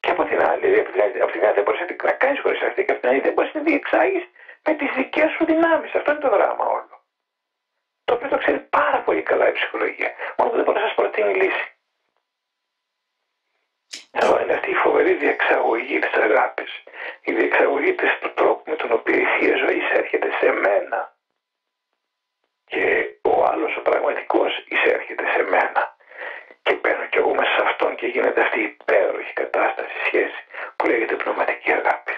Και από την άλλη, από τη μια δεν μπορείς να κάνεις χωρίς αυτή, και από την άλλη δεν μπορείς να διεξάγεις με τις δικές σου δυνάμεις. Αυτό είναι το δράμα όλο. Το οποίο το ξέρει πάρα πολύ καλά η ψυχολογία. Μόνο που δεν μπορεί να σας προτείνει λύση. Εδώ είναι αυτή η φοβερή διεξαγωγή της αγάπης. Η διεξαγωγή της του τρόπου με τον οποίο η Θεία Ζωή εισέρχεται σε μένα. Και ο άλλος ο πραγματικός εισέρχεται σε μένα. Και παίρνω κι εγώ μέσα σε αυτόν και γίνεται αυτή η υπέροχη κατάσταση, σχέση που λέγεται πνευματική αγάπη.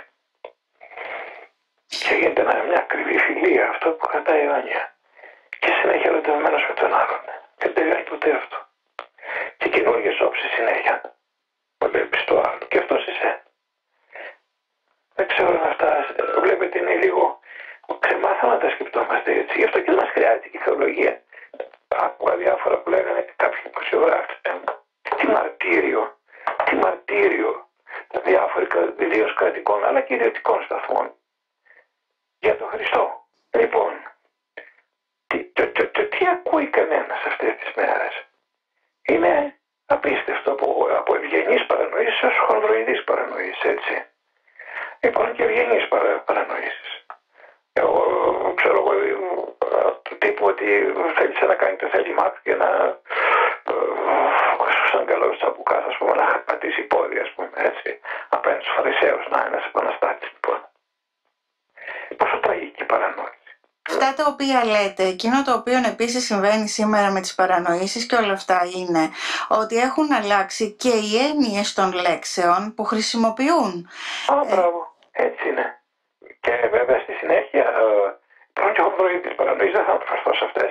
Και γίνεται μια ακριβή φιλία, αυτό που κρατάει η αιώνια. Και συνέχεια ερωτευμένος με τον άλλον. Δεν τελειώνει ποτέ αυτό. Και καινούργιες όψεις συνέχεια. Βλέπεις το άλλο και αυτός είσαι. Δεν ξέρω αν αυτά βλέπετε είναι λίγο ξεμάθαμε να τα σκεπτόμαστε έτσι. Γι' αυτό και μας χρειάζεται και η θεολογία. Άκουγα διάφορα που λέγανε κάποιοι δημοσιογράφοι. Τι μαρτύριο, τι μαρτύριο διάφοροι ιδίως κρατικών αλλά και ιδιωτικών σταθμών για τον Χριστό. Λοιπόν, τι, το, το, το, τι ακούει κανένας αυτές τις μέρες. Είναι απίστευτο από, από ευγενείς παρανοήσεις ως χονδροειδείς παρανοήσεις, έτσι. Υπάρχουν και ευγενείς παρα, παρανοήσεις. Εγώ ξέρω εγώ του τύπου ότι θέλησε να κάνει το θέλημά του και να ε, σαν καλός τσαμπουκάς, ας πούμε, να πατήσει πόδι, ας πούμε, έτσι, απέναντι στους Φαρισαίους, να ένας επαναστάτης, λοιπόν. Πόσο τραγική παρανόηση. Αυτά τα οποία λέτε, εκείνο το οποίο επίσης συμβαίνει σήμερα με τις παρανοήσεις και όλα αυτά είναι ότι έχουν αλλάξει και οι έννοιες των λέξεων που χρησιμοποιούν. Α, ε... μπράβο. Έτσι είναι. Και βέβαια στη συνέχεια, πρώτον και έχω βρει τις παρανοήσεις, δεν θα αναφερθώ σε αυτές.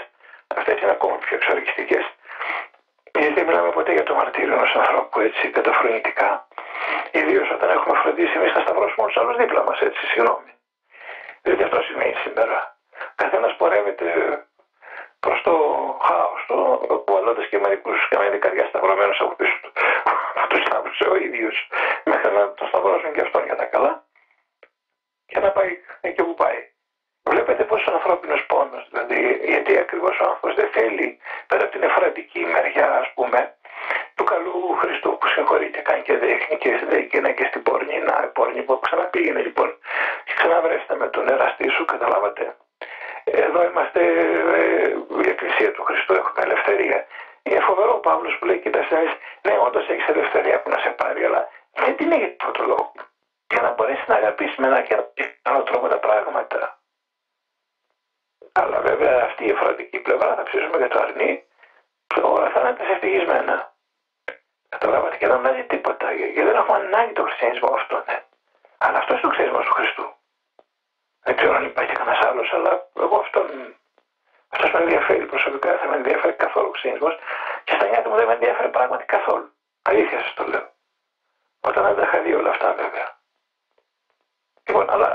Αυτές είναι ακόμα πιο εξοργιστικές. Δεν μιλάμε ποτέ για το μαρτύριο ενός ανθρώπου, έτσι, καταφρονητικά. Ιδίως όταν έχουμε φροντίσει εμείς να σταυρώσουμε όλους άλλους δίπλα μας, έτσι, συγγνώμη. Διότι αυτό σημαίνει σήμερα. Καθένας πορεύεται προς το χάος του, κουβαλώντας και μερικούς καμιά δεκαριά σταυρωμένους από πίσω του. Τους σταύρωσε ο ίδιος μέχρι να τον σταυρώσουν και αυτόν για τα καλά και να πάει εκεί που πάει. Βλέπετε πως ο ανθρώπινος πόνος, δηλαδή γιατί ακριβώς ο άνθρωπος δεν θέλει πέρα από την εφρατική μεριά, ας πούμε, του καλού Χριστού που συγχωρεί και κάνει και δείχνει και δέκαινα και στην πόρνη, να, η πόρνη που ξαναπήγαινε λοιπόν και ξαναβρέστε με τον εραστή σου, καταλάβατε. Εδώ είμαστε η Εκκλησία του Χριστού, έχουμε ελευθερία. Είναι φοβερό ο Παύλος που λέει: κοίταξε, ναι, όντως έχεις ελευθερία που να σε πάρει, αλλά δεν την έχει πρώτο λόγο. Για να μπορέσει να αγαπήσει με ένα και άλλο τρόπο τα πράγματα. Αλλά βέβαια αυτή η εφρατική πλευρά, θα ψήσουμε για το αρνί, όλα θα είναι ευτυχισμένα. Καταλάβατε και δεν ανάζει τίποτα, γιατί δεν έχουμε ανάγκη τον χριστιανισμό αυτόν. Ναι. Αλλά αυτό είναι ο χριστιανισμός του Χριστού. Δεν ξέρω αν υπάρχει κανένας άλλος, αλλά εγώ αυτόν αλλά θα με ενδιαφέρει προσωπικά, θα με ενδιαφέρει καθόλου ξυνισμός και στα νιάτα μου δεν με ενδιαφέρει πράγματι καθόλου. Αλήθεια σας το λέω. Όταν δεν τα είχα δει όλα αυτά βέβαια. Λοιπόν, αλλά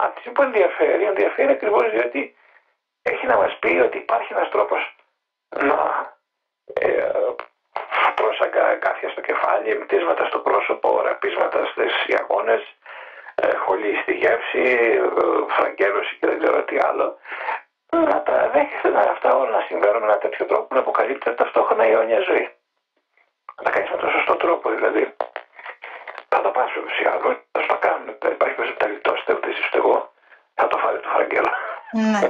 αυτό που ενδιαφέρει, ενδιαφέρει ακριβώς διότι έχει να μας πει ότι υπάρχει ένας τρόπος να ε, πρόσαγγα κάθια στο κεφάλι, εμπτύσματα στο πρόσωπο, ραπίσματα στις αγώνες, ε, χολή στη γεύση, ε, φραγκέρωση και δεν ξέρω τι άλλο. Να τα δέχεστε αυτά όλα να συμβαίνουν με ένα τέτοιο τρόπο που να αποκαλύπτεται ταυτόχρονα η αιώνια ζωή. Να τα κάνεις με τον σωστό τρόπο δηλαδή. Θα το πάσουν τους άλλους, θα το κάνουν. Δεν υπάρχει πως τα λιτώστε, ούτε εσείς ούτε εγώ. Θα το φάει το φραγκέλο. Ναι.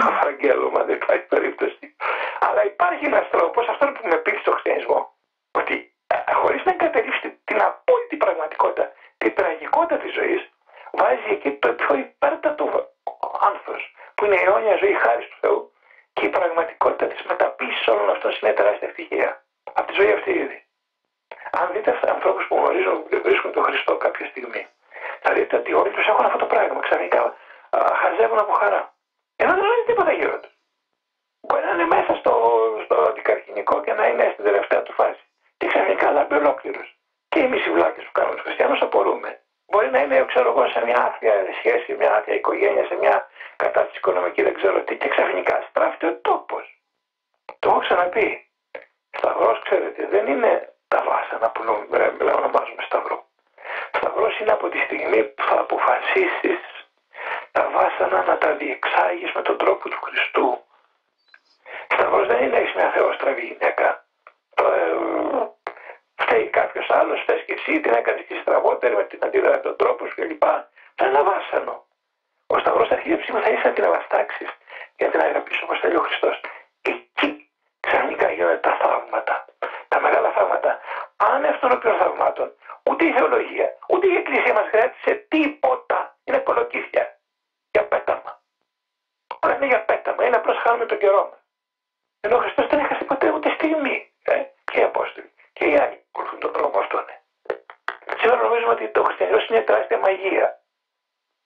Το φραγκέλο, μα δεν υπάρχει περίπτωση. Αλλά υπάρχει ένας τρόπος, αυτό που με πείθει στο χριστιανισμό. Ότι χωρίς να εγκαταλείψει την απόλυτη πραγματικότητα, την τραγικότητα της ζωής, βάζει εκεί το πιο υπέρτατο άνθος, που είναι η αιώνια ζωή χάρη του Θεού, και η πραγματικότητα της μεταποίησης όλων αυτών είναι τεράστια ευτυχία. Από τη ζωή αυτή ήδη. Αν δείτε ανθρώπους που γνωρίζουν και βρίσκουν τον Χριστό κάποια στιγμή, θα δείτε ότι όλοι τους έχουν αυτό το πράγμα. Ξαφνικά χαζεύουν από χαρά. Ενώ δεν είναι τίποτα γύρω τους. Μπορεί να είναι μέσα στο, στο αντικαρκυνικό και να είναι στην τελευταία του φάση. Και ξαφνικά λάμπει ολόκληρος. Και εμείς οι βλάκες που κάνουμε τους χριστιανούς απορούμε. Μπορεί να είναι, ξέρω εγώ, σε μια άθλια σχέση, μια άθλια οικογένεια, σε μια κατάσταση οικονομική, δεν ξέρω τι, και ξαφνικά στράφεται ο τόπος. Το έχω ξαναπεί. Σταυρός, ξέρετε, δεν είναι τα βάσανα που ονομάζουμε σταυρό. Σταυρός είναι από τη στιγμή που θα αποφασίσεις τα βάσανα να τα διεξάγεις με τον τρόπο του Χριστού. Σταυρός δεν είναι έχεις μια θεόστραβη γυναίκα. Φταίει κάποιος άλλος, θες και εσύ, την έκανες και στραβότερη με την αντίδραση των τρόπων σου κλπ. Θα είναι ένα βάσανο. Ο σταυρός θα αρχίσει να είσαι να την αναστάξεις και να την αγαπήσεις όπως θέλει ο Χριστός. Εκεί ξαφνικά γίνονται τα θαύματα. Τα μεγάλα θαύματα, άνευ των οποίων θαυμάτων, ούτε η θεολογία, ούτε η Εκκλησία μας κράτησε τίποτα. Είναι κολοκύθια. Για πέταμα. Όλα είναι για πέταμα, είναι απλώς χάνουμε τον καιρό μας. Ενώ ο Χριστός δεν έχασε ποτέ ούτε στιγμή. Ε? Και οι Απόστολοι. Και οι άλλοι ακολουθούν τον τρόπο αυτόν. Ναι. Σήμερα νομίζουμε ότι το χριστιανός είναι τεράστια μαγεία.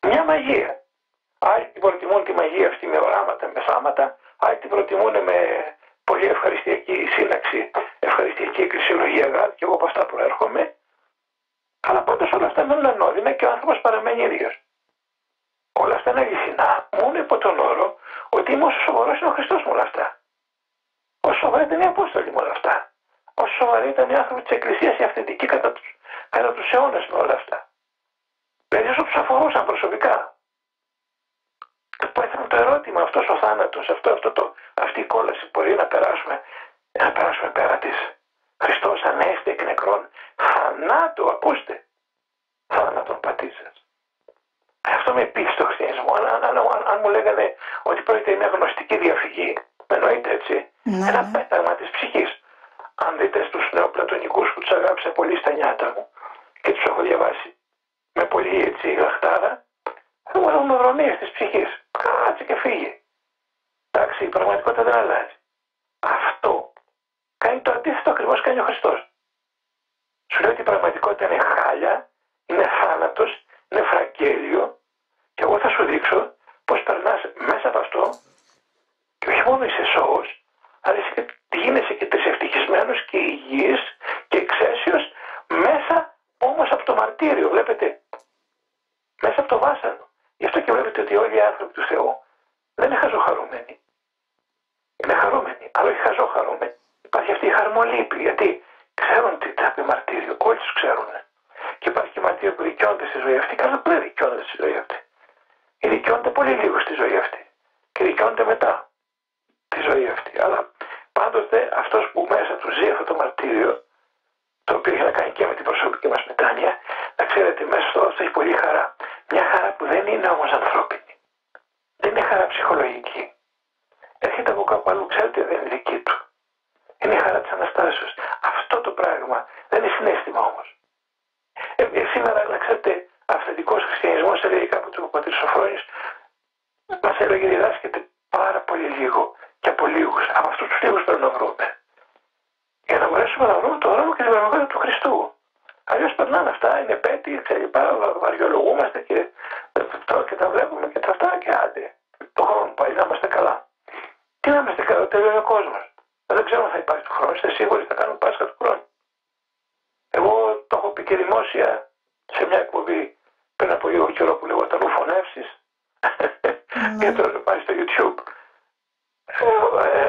Μια μαγεία. Άλλοι την προτιμούν τη μαγεία αυτή με οράματα, με σάματα, άλλοι την προτιμούν με πολύ ευχαριστιακή σύναξη, ευχαριστιακή εκκλησιολογία, και εγώ από αυτά προέρχομαι. Αλλά πάντως όλα αυτά μένουν ανώδυνα και ο άνθρωπος παραμένει ίδιος. Όλα αυτά είναι αληθινά, μόνο υπό τον όρο ότι είμαι όσο σοβαρός είναι ο Χριστός με όλα αυτά. Όσο σοβαρή ήταν η Απόστολη με όλα αυτά. Όσο σοβαρή ήταν οι άνθρωποι της Εκκλησίας, οι αυθεντικοί κατά τους, κατά τους αιώνες με όλα αυτά. Περισσότερο τους αφορούσαν προσωπικά. Το έθαμε το ερώτημα, αυτός ο θάνατος, αυτό, αυτό το, αυτή η κόλαση μπορεί να περάσουμε, να περάσουμε πέρα της. Χριστός ανέστη εκ νεκρών, θανάτου, ακούστε, θάνατον πατή σας. Αυτό με πείθει στο χριστιανισμό. Αν, αν, αν, αν μου λέγανε ότι πρόκειται μια γνωστική διαφυγή, με εννοείται έτσι, ναι, ένα πέταγμα της ψυχής. Αν δείτε στους νεοπλατωνικούς που τους αγάπησα πολύ στα νιάτα μου και τους έχω διαβάσει με πολύ έτσι γλαχτάρα, θα μου έχουν οδρομίες της ψυχής. Κάτσε και φύγει. Εντάξει, η πραγματικότητα δεν αλλάζει. Αυτό κάνει το αντίθετο ακριβώς κάνει ο Χριστός. Σου λέει ότι η πραγματικότητα είναι χάλια, είναι θάνατος, είναι φραγκέλιο και εγώ θα σου δείξω πως περνάς μέσα από αυτό και όχι μόνο είσαι σώος, αλλά είσαι και γίνεσαι και τρισευτυχισμένος και υγιής και εξαίσιος μέσα όμως από το μαρτύριο, βλέπετε. Μέσα από το βάσανο. Γι' αυτό και βλέπετε ότι όλοι οι άνθρωποι του Θεού δεν είναι χαζοχαρούμενοι. Είναι χαρούμενοι, αλλά όχι χαζοχαρούμενοι. Υπάρχει αυτή η χαρμολύπη, γιατί ξέρουν τι θα πει μαρτύριο, όλοι τους ξέρουν. Και υπάρχει και μαρτύριο που δικαιώνται στη ζωή αυτή, καλά που δεν δικαιώνται στη ζωή αυτή. Και δικαιώνται πολύ λίγο στη ζωή αυτή. Και δικαιώνται μετά τη ζωή αυτή. Αλλά πάντοτε αυτός που μέσα του ζει αυτό το μαρτύριο, το οποίο έχει να κάνει και με την προσωπική μας μετάνοια, να ξέρετε μέσα στο αυτό έχει πολύ χαρά. Μια χαρά που δεν είναι όμως ανθρώπινη. Δεν είναι χαρά ψυχολογική. Έρχεται από κάπου αλλού, ξέρετε, δεν είναι δική του. Είναι η χαρά της Αναστάσεως. Αυτό το πράγμα δεν είναι συνέστημα όμως. Ε, σήμερα, να ξέρετε, αυθεντικός χριστιανισμός, έλεγε κάποτε ο πατήρ Σοφρόνης, μας έλεγε διδάσκεται πάρα πολύ λίγο και από λίγους. Από αυτούς τους λίγους πρέπει να βρούμε. Για να μπορέσουμε να βρούμε το δρόμο και την πραγματικότητα του Χριστού. Αλλιώς περνάνε αυτά, είναι πέτοι, βαριολογούμαστε και, και τα βλέπουμε και τα αυτά και άντε. Το χρόνο πάει να είμαστε καλά. Τι και να είμαστε καλά, τελειώνει ο κόσμος. Δεν ξέρω αν θα υπάρχει του χρόνου. Είστε σίγουροι θα κάνουμε Πάσχα του χρόνου? Εγώ το έχω πει και δημόσια σε μια εκπομπή πριν από λίγο καιρό που λεγόταν Ουφωνεύσεις. Και τώρα πάει στο YouTube.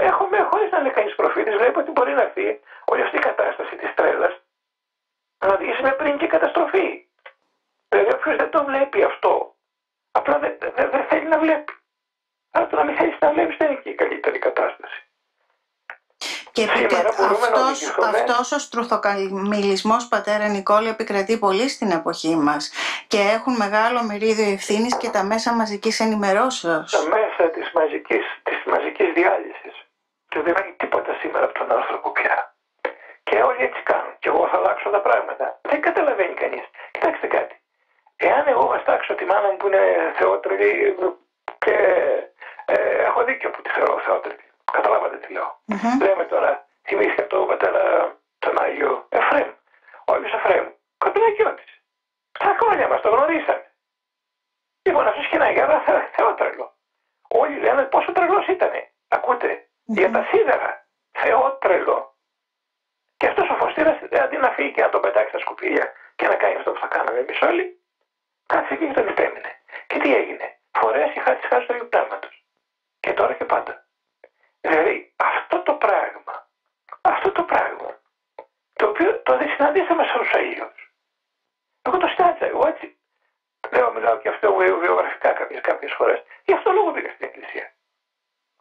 Έχουμε, χωρίς να είναι κανείς προφήτης, βλέπω ότι μπορεί να έρθει όλη αυτή η κατάσταση της τρέλας να οδηγήσει με πριν και καταστροφή. Δηλαδή όποιος δεν το βλέπει αυτό, απλά δεν, δεν, δεν θέλει να βλέπει. Άρα το να μην θέλεις να βλέπεις δεν είναι και η καλύτερη κατάσταση. Και αυτός, αυτός ο στρουθοκαμιλισμός, πατέρα Νικόλη, επικρατεί πολύ στην εποχή μας και έχουν μεγάλο μερίδιο ευθύνης και τα μέσα μαζικής ενημερώσεως. Τα μέσα της μαζικής, της μαζικής διάλυσης. Και δεν υπάρχει τίποτα σήμερα από τον άνθρωπο πια. Και όλοι έτσι κάνουν. Και εγώ θα αλλάξω τα πράγματα. Δεν καταλαβαίνει κανείς. Κοιτάξτε κάτι. Εάν εγώ βαστάξω τη μάνα μου που είναι θεότρελη και ε, ε, έχω δίκιο που τη θεωρώ θεότρελη. Καταλάβατε τι λέω. Mm-hmm. Λέμε τώρα, θυμήθηκα τον πατέρα τον Άγιο Εφραίμ. Ο Άγιος Εφραίμ, κοντινακιώτης. Στα χρόνια μας το γνωρίσαμε. Λοιπόν, αυτός και ένα γερά θεότρελο. Όλοι λένε πόσο τρελός ήτανε. Ακούτε, mm-hmm. για τα σίδερα. Θεότρελο. Και αυτός ο Φωστήρας, αντί να φύγει και να τον πετάξει στα σκουπίδια και να κάνει αυτό που θα κάναμε εμείς όλοι, κάτσε εκεί και τον υπέμεινε. Και τι έγινε? Φορές είχα τις χάσεις του Αγίου Πνεύματος. Και τώρα και πάντα. Δηλαδή αυτό το πράγμα, αυτό το πράγμα, το οποίο το δεν συναντήσαμε στους Αγίους. Εγώ το συνάντησα, εγώ έτσι, λέω, μιλάω και αυτό βιογραφικά κάποιες, κάποιες φορές. Γι' αυτό λόγο πήγα στην Εκκλησία.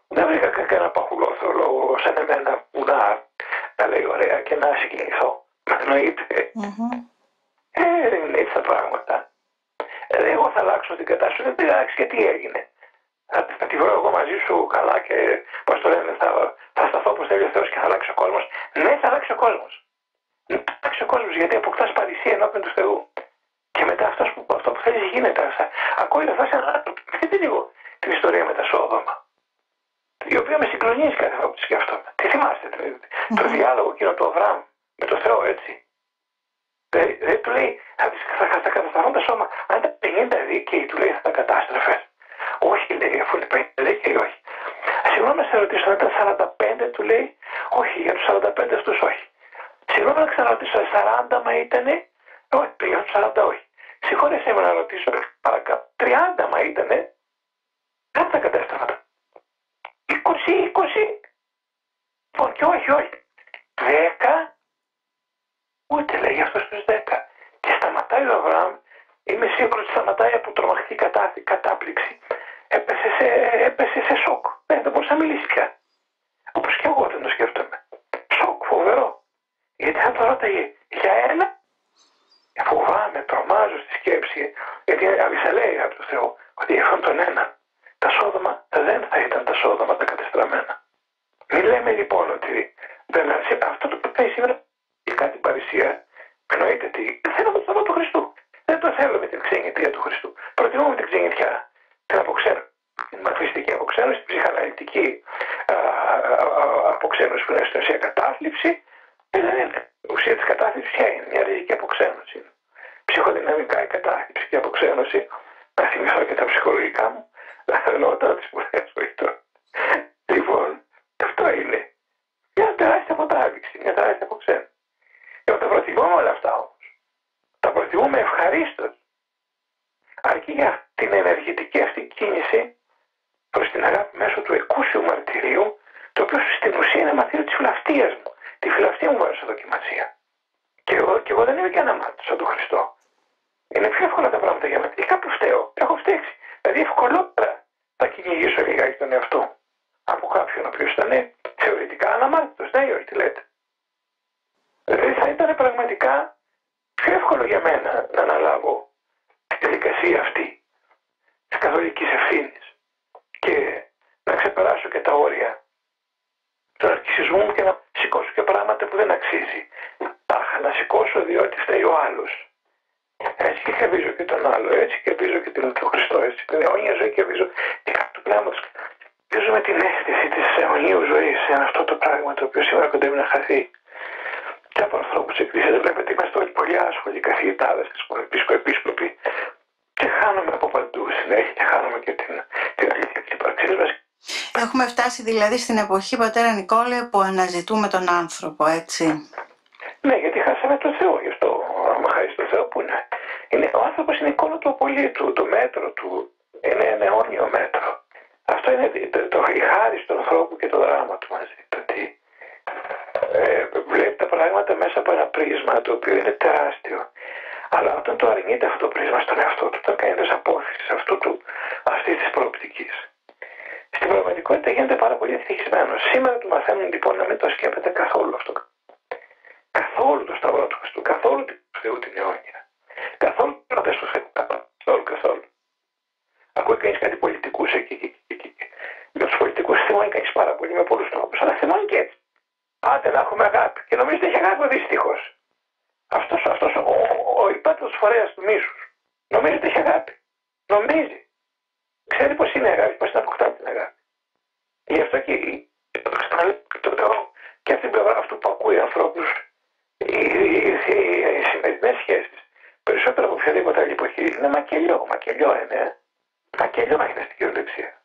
Δεν βρήκα κανένα παχουλό θεολόγο σαν εμένα που να, να λέει ωραία και να συγκινηθώ. Μα εννοείται. Mm-hmm. Ε, δεν είναι έτσι τα πράγματα. Ε, εγώ θα αλλάξω την κατάσταση, δεν πήγα και τι έγινε. Θα, θα τη βρω εγώ μαζί σου καλά και πώς το λένε, θα, θα σταθώ όπως θέλει ο Θεός και θα αλλάξει ο κόσμος. Ναι, θα αλλάξει ο κόσμος. Θα αλλάξει ο κόσμος γιατί αποκτάς παρησία ενώπιον του Θεού. Και μετά αυτός που, αυτό που θέλεις γίνεται. Ακούει ο Θεός έναν άνθρωπο. Δείτε λίγο την ιστορία με τα Σόδομα. Η οποία με συγκλονίζει κάθε φορά που τη σκέφτομαι. Τι θυμάστε, το, το διάλογο εκείνο του Αβραάμ με τον Θεό, έτσι. Δηλαδή του λέει, θα, θα, θα κατασταθούν τα σώμα. Αν τα πενήντα δίκαιοι, του λέει, θα τα κατάστρεφες. Όχι, λέει, αφού είναι πέντε δίκαιοι, όχι. Συγγνώμη να σε ρωτήσω, αν ήταν σαράντα πέντε, του λέει, όχι, για τους σαράντα πέντε αυτούς, όχι. Συγγνώμη να ξαναρωτήσω, σαράντα μα ήταν, όχι, για τους σαράντα, όχι. Συγχώρεσέ με να ρωτήσω, τριάντα μα ήταν, δεν τα κατέστρεφα. είκοσι, είκοσι, λοιπόν, και όχι, όχι. δέκα, ούτε λέει αυτός στους δέκα. Και σταματάει ο Αβραάμ, είμαι σίγουρος ότι σταματάει από τρομακτική κατάπληξη. Έπεσε σε, έπεσε σε σοκ. Ναι, δεν μπορούσα να μιλήσει πια. Όπως και εγώ δεν το σκέφτομαι. Σοκ, φοβερό. Γιατί αν το ρώταγε για ένα, φοβάμαι, τρομάζω στη σκέψη. Γιατί αβυσαλέει από τον Θεό ότι είχαν τον ένα. Τα Σόδομα δεν θα ήταν τα Σόδομα τα κατεστραμμένα. Μην λέμε λοιπόν ότι δεν αρέσει. Αυτό το που θέλει σήμερα είναι κάτι παρησία. Εννοείται ότι θέλω το σταυρό του Χριστού. Δεν το θέλω με την ξενιτεία του Χριστού. Προτιμώ με την ξενιτεία. Την αποξένωση, την μαρφιστική αποξένωση, την ψυχαναλυτική α, α, αποξένωση που είναι στην ουσία κατάθλιψη. Ε, δεν είναι. Η ουσία της κατάθλιψης ποια είναι? Μια ριζική αποξένωση. Ψυχοδυναμικά η κατάθλιψη και η αποξένωση. Να θυμηθώ και τα ψυχολογικά μου. Λέω τώρα τις σπουδές μου τώρα. Λοιπόν, αυτό είναι. Μια τεράστια αποτράβηξη, μια τεράστια αποξένωση. Εγώ τα προτιμώ όλα αυτά όμως. Τα προτιμώ με ευχαρίστως. Αρκεί για την ενεργητική αυτή κίνηση προς την αγάπη μέσω του εκούσιου μαρτυρίου, το οποίο στην ουσία είναι μαρτύριο της φιλαυτίας μου. Τη φιλαυτία μου βάζει σε δοκιμασία. Και εγώ, και εγώ δεν είμαι και αναμάρτητος σαν τον Χριστό. Είναι πιο εύκολα τα πράγματα για μένα. Και κάπου φταίω. Έχω φταίξει. Δηλαδή ευκολότερα θα κυνηγήσω λιγάκι τον εαυτό από κάποιον ο οποίος ήταν θεωρητικά αναμάρτητος. Ναι, όχι, τι λέτε. Δηλαδή θα ήταν πραγματικά πιο εύκολο για μένα να αναλάβω τη διαδικασία αυτή της καθολικής ευθύνης και να ξεπεράσω και τα όρια του ναρκισσισμού μου και να σηκώσω και πράγματα που δεν αξίζει. Τάχα να σηκώσω διότι φταίει ο άλλος. Έτσι και κερδίζω και τον άλλο, έτσι και κερδίζω και τον Χριστό, έτσι την αιώνια ζωή κερδίζω και κάτω του πνεύματος. Κερδίζουμε την αίσθηση της αιωνίου ζωής, είναι αυτό το πράγμα το οποίο σήμερα κοντεύει να χαθεί. Και από ανθρώπους της Εκκλησίας βλέπετε είμαστε όλοι πολύ άσχολοι, καθηγητάδες, επίσκοποι, και χάνουμε από παντού συνέχεια, χάνουμε και την, την αλήθεια της ύπαρξής μας Έχουμε φτάσει δηλαδή στην εποχή, πατέρα Νικόλαε, που αναζητούμε τον άνθρωπο, έτσι. Ναι, γιατί χάσαμε τον Θεό, γι' αυτό, άμα χάσει τον Θεό που είναι. είναι ο άνθρωπος είναι εικόνα του απολύτου, του μέτρου του, είναι ένα αιώνιο μέτρο. Αυτό είναι το, το, η χάρη του ανθρώπου και το δράμα του μαζί. Το ότι ε, βλέπει τα πράγματα μέσα από ένα πρίσμα το οποίο είναι τεράστιο. Αλλά όταν το αρνείται αυτό το πρίσμα στον εαυτό του, το κάνει τη απόφαση αυτή τη προοπτική. Στην πραγματικότητα γίνεται πάρα πολύ ευτυχισμένο. Σήμερα του μαθαίνουν λοιπόν να μην το σκέπτεται καθόλου αυτό. Καθόλου το σταυρό του Χριστού, καθόλου του Θεού την αιώνια. Καθόλου να πες τους καθόλου, καθόλου. Ακούει κανείς κάτι πολιτικούς εκεί και εκεί, εκεί. Με τους πολιτικούς θυμώνει κανείς πάρα πολύ με πολλούς τρόπους, αλλά θυμώνει και έτσι. Άντε να έχουμε αγάπη. Και νομίζετε έχει αγάπη δυστυχώς. Αυτός, αυτός ο, ο, ο υπάτατος φορέας του μίσους νομίζετε έχει αγάπη. Νομίζει. Ξέρει πως είναι αγάπη, πως την αποκτά την αγάπη. Γι' αυτό και το Θεό και αυτή την πλευρά αυτού που ακούει ανθρώπους οι, οι, οι, οι σημερινές σχέσεις περισσότερο από οποιαδήποτε άλλη εποχή είναι μακελιό, μακελιό είναι. Μακελιό είναι στην κυριολεξία.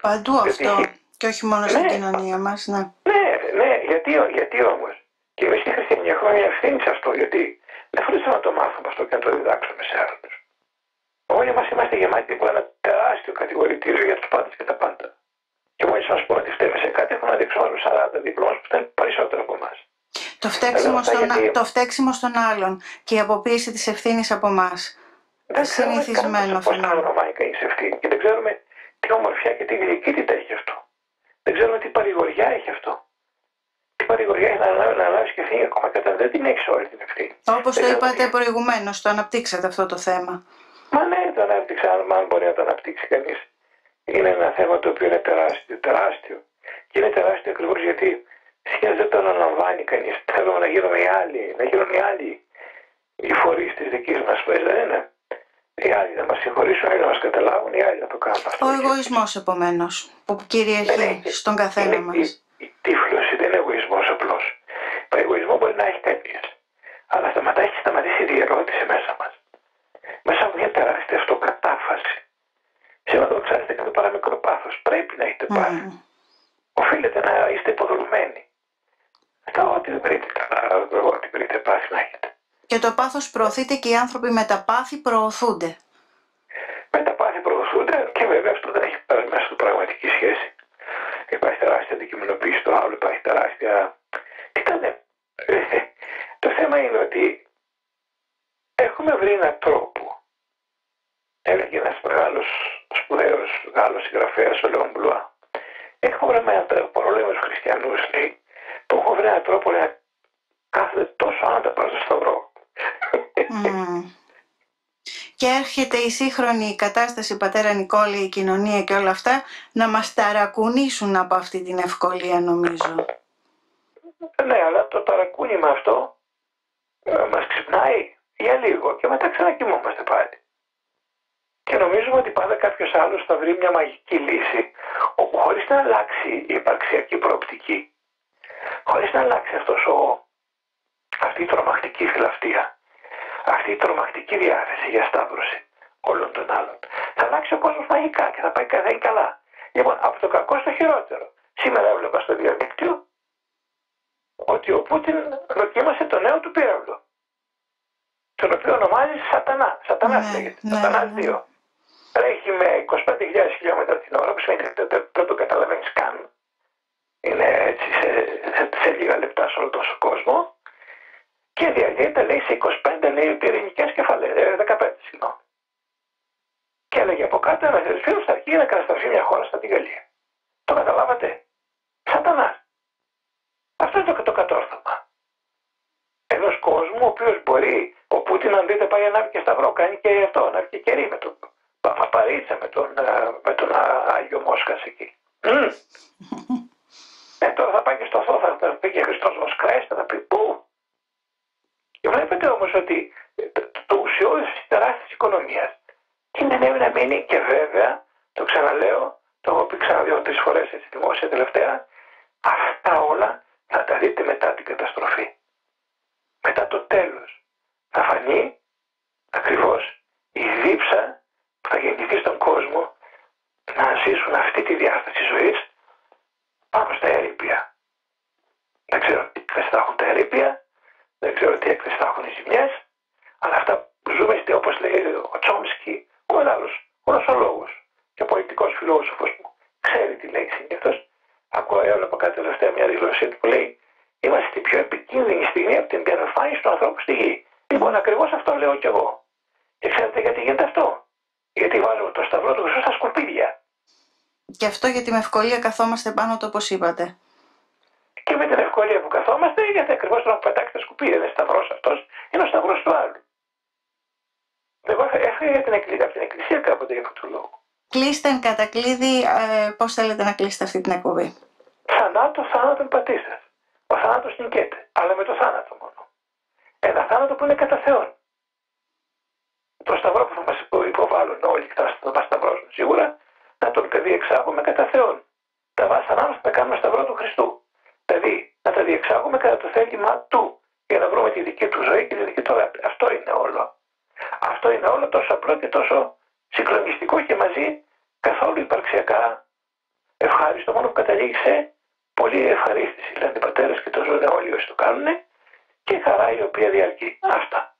Παντού γιατί... αυτό και όχι μόνο στην ναι, κοινωνία μας, ναι. Ναι, ναι, γιατί, γιατί όμως. Και εμείς οι χριστιανοί έχουμε μια ευθύνη σε αυτό, γιατί δεν φροντίσαμε να το μάθουμε αυτό και να το διδάξουμε σε άλλους. Όλοι μας είμαστε γεμάτοι από ένα τεράστιο κατηγορητήριο για τους πάντες και τα πάντα. Και μόλις μας πω ότι φταίμε σε κάτι, έχουμε να δείξουμε άλλους σαράντα διπλώματα που φταίνουν περισσότερο από εμάς. Το φταίξιμο, στον, γιατί... το φταίξιμο στον άλλον και η αποποίηση της ευθύνης από εμάς. Δεν συνηθισμένο αυτό. Πώς να ονομάει κανείς ευθύνη και δεν ξέρουμε τι ομορφιά και τι γλυκύτητα έχει αυτό. Δεν ξέρουμε τι παρηγοριά έχει αυτό. Τι παρηγοριά έχει να, να αναλάβει και ευθύνη ακόμα και όταν δεν την έχει όλη την ευθύνη. Όπως το είπατε προηγουμένως, το αναπτύξατε αυτό το θέμα. Μα ναι, το ανάπτυξα, αν μπορεί να το αναπτύξει κανείς. Είναι ένα θέμα το οποίο είναι τεράστιο, τεράστιο. Και είναι τεράστιο ακριβώς γιατί σχεδόν δεν το αναλαμβάνει κανείς. Θέλουμε να γίνουμε οι άλλοι, να γίνουν οι άλλοι οι φορείς της δικής μας φορές, δεν είναι. Οι άλλοι να μας συγχωρήσουν, οι άλλοι να μας καταλάβουν, οι άλλοι να το κάνουν. Ο εγωισμός επομένως που κυριαρχεί στον καθένα μας. Η, η τύφλωση δεν είναι εγωισμός απλώς. Το εγωισμό μπορεί να έχει κανείς. Αλλά σταματάει και σταματήσει η διερώτηση μέσα μας. Μέσα από μια τεράστια αυτοκατάφαση. Σήμερα δεν ξέρετε κάποιο παραμικρό πάθος. Πρέπει να έχετε πάθει. Mm. Οφείλετε να είστε υποδουλμένοι. Μετά ό,τι δεν βρείτε, ό,τι βρείτε πάθη να έχετε. Και το πάθος προωθείται και οι άνθρωποι με τα πάθη προωθούνται. Με τα πάθη προωθούνται και βέβαια αυτό δεν έχει πέρα μέσα στην πραγματική σχέση. Υπάρχει τεράστια αντικειμενοποίηση στο άλλο, υπάρχει τεράστια... Κοιτάξτε, το θέμα είναι ότι έχουμε βρει έναν τρόπο. Έλεγε ένας μεγάλος σπουδαίος Γάλλος συγγραφέας, ο Λεόμπλουά. Έχουμε βρει έναν τρόπο, παρόλο με τους χριστιανούς, λέει, που έχουν βρει έναν τρόπο να κάθεται τόσο άνετα πάνω στο σταυρό. Mm. Και έρχεται η σύγχρονη κατάσταση, πατέρα Νικόλη, η κοινωνία και όλα αυτά να μας ταρακουνήσουν από αυτή την ευκολία, νομίζω. Ναι, αλλά το ταρακούνημα αυτό ε, μας ξυπνάει για λίγο και μετά ξανακοιμόμαστε πάλι. Και νομίζουμε ότι πάντα κάποιος άλλος θα βρει μια μαγική λύση όπου χωρίς να αλλάξει η υπαρξιακή προοπτική, χωρίς να αλλάξει αυτός ο, αυτή η τρομακτική φιλαυτία, αυτή η τρομακτική διάθεση για σταύρωση όλων των άλλων. Θα αλλάξει ο κόσμος μαγικά και θα πάει καθένα καλά. Λοιπόν, από το κακό στο χειρότερο. Σήμερα έβλεπα στο διαδίκτυο ότι ο Πούτιν δοκίμασε το νέο του πύραυλο, τον οποίο ονομάζει Σατανά. Σατανάς ναι, λέγεται. Ναι, Σατανάς ναι. δύο. Τρέχει με είκοσι πέντε χιλιάδες χιλιόμετρα την ώρα, που σημαίνει ότι δεν το καταλαβαίνει καν. Είναι έτσι σε, σε, σε λίγα λεπτά σε όλο τον κόσμο. Και διαλύεται, λέει, σε είκοσι πέντε λέει, πυρηνικές κεφαλές, δεκαπέντε συγγνώμη. Και έλεγε από κάτω ένα φίλο θα αρχίσει να καταστραφεί μια χώρα στα τη Γαλλία. Το καταλάβατε. Σατανά. Αυτό είναι το, το κατόρθωμα. Ενός κόσμου ο οποίος μπορεί, ο Πούτιν, αν δείτε, πάει ανάβει και σταυρό, κάνει και αυτό, ανάβει και κερί με τον Παπαρίτσα, με τον, με τον Άγιο Μόσκας εκεί. Mm. ε, τώρα θα πάει και στο Θό, θα, θα πει και Χριστός Βοσκρές, θα πει πού. Βλέπετε όμως ότι το ουσιώδης της τεράστιας οικονομίας κινδυνεύει να μείνει και βέβαια, το ξαναλέω, το έχω πει ξανά δύο-τρεις φορές στη δημόσια τελευταία, αυτά όλα θα τα δείτε μετά την καταστροφή. Μετά το τέλος θα φανεί ακριβώς η δίψα που θα γεννηθεί στον κόσμο να ζήσουν αυτή τη διάσταση ζωή. τα ερείπια, δεν ξέρω τι έκθεση θα έχουν οι ζημιές, αλλά αυτά ζούμε στη, όπως λέει ο Τσόμισκι, ο μεγάλος γλωσσολόγος και πολιτικός φιλόσοφος που ξέρει τι λέει συνήθως. Ακούω από κάτι τελευταία μια δηλωσία που λέει είμαστε στην πιο επικίνδυνη στιγμή από την οποία εμφάνιση του ανθρώπου στη γη. Λοιπόν, ακριβώς αυτό λέω κι εγώ. Και ξέρετε γιατί γίνεται αυτό? Γιατί βάζουμε το σταυρό του Χριστού στα σκουπίδια. Και αυτό γιατί με ευκολία καθόμαστε πάνω το όπως είπατε. Και με την ευκολία που καθόμαστε, γιατί ακριβώς τον πετάξει τα σκουπίδια. Δεν είναι σταυρός αυτός, είναι ο σταυρός του άλλου. Εγώ έφυγα από την εκκλησία, από την εκκλησία κάποτε για αυτόν τον λόγο. Κλείστε εν κατακλείδη, ε, πώς θέλετε να κλείσετε αυτή την εκπομπή? Θανάτο, θάνατον πατή σας. Ο θάνατος νικέται, αλλά με το θάνατο μόνο. Ένα θάνατο που είναι κατά Θεόν. Το σταυρό που θα μας υποβάλλουν όλοι και θα μας σταυρώσουν σίγουρα, να τον διεξάγουμε κατά Θεόν. Τα βάσα ανάμεσα να κάνουμε σταυρό του Χριστού. Δηλαδή, να τα διεξάγουμε κατά το θέλημα του, για να βρούμε τη δική του ζωή και τη δική του αγάπη. Αυτό είναι όλο. Αυτό είναι όλο τόσο απλό και τόσο συγκλονιστικό και μαζί καθόλου υπαρξιακά ευχάριστο, μόνο που καταλήγει σε πολύ ευχαρίστηση. Δηλαδή, οι πατέρες και το ζουν όλοι όσοι το κάνουν και χαρά η οποία διαρκεί. Αυτά.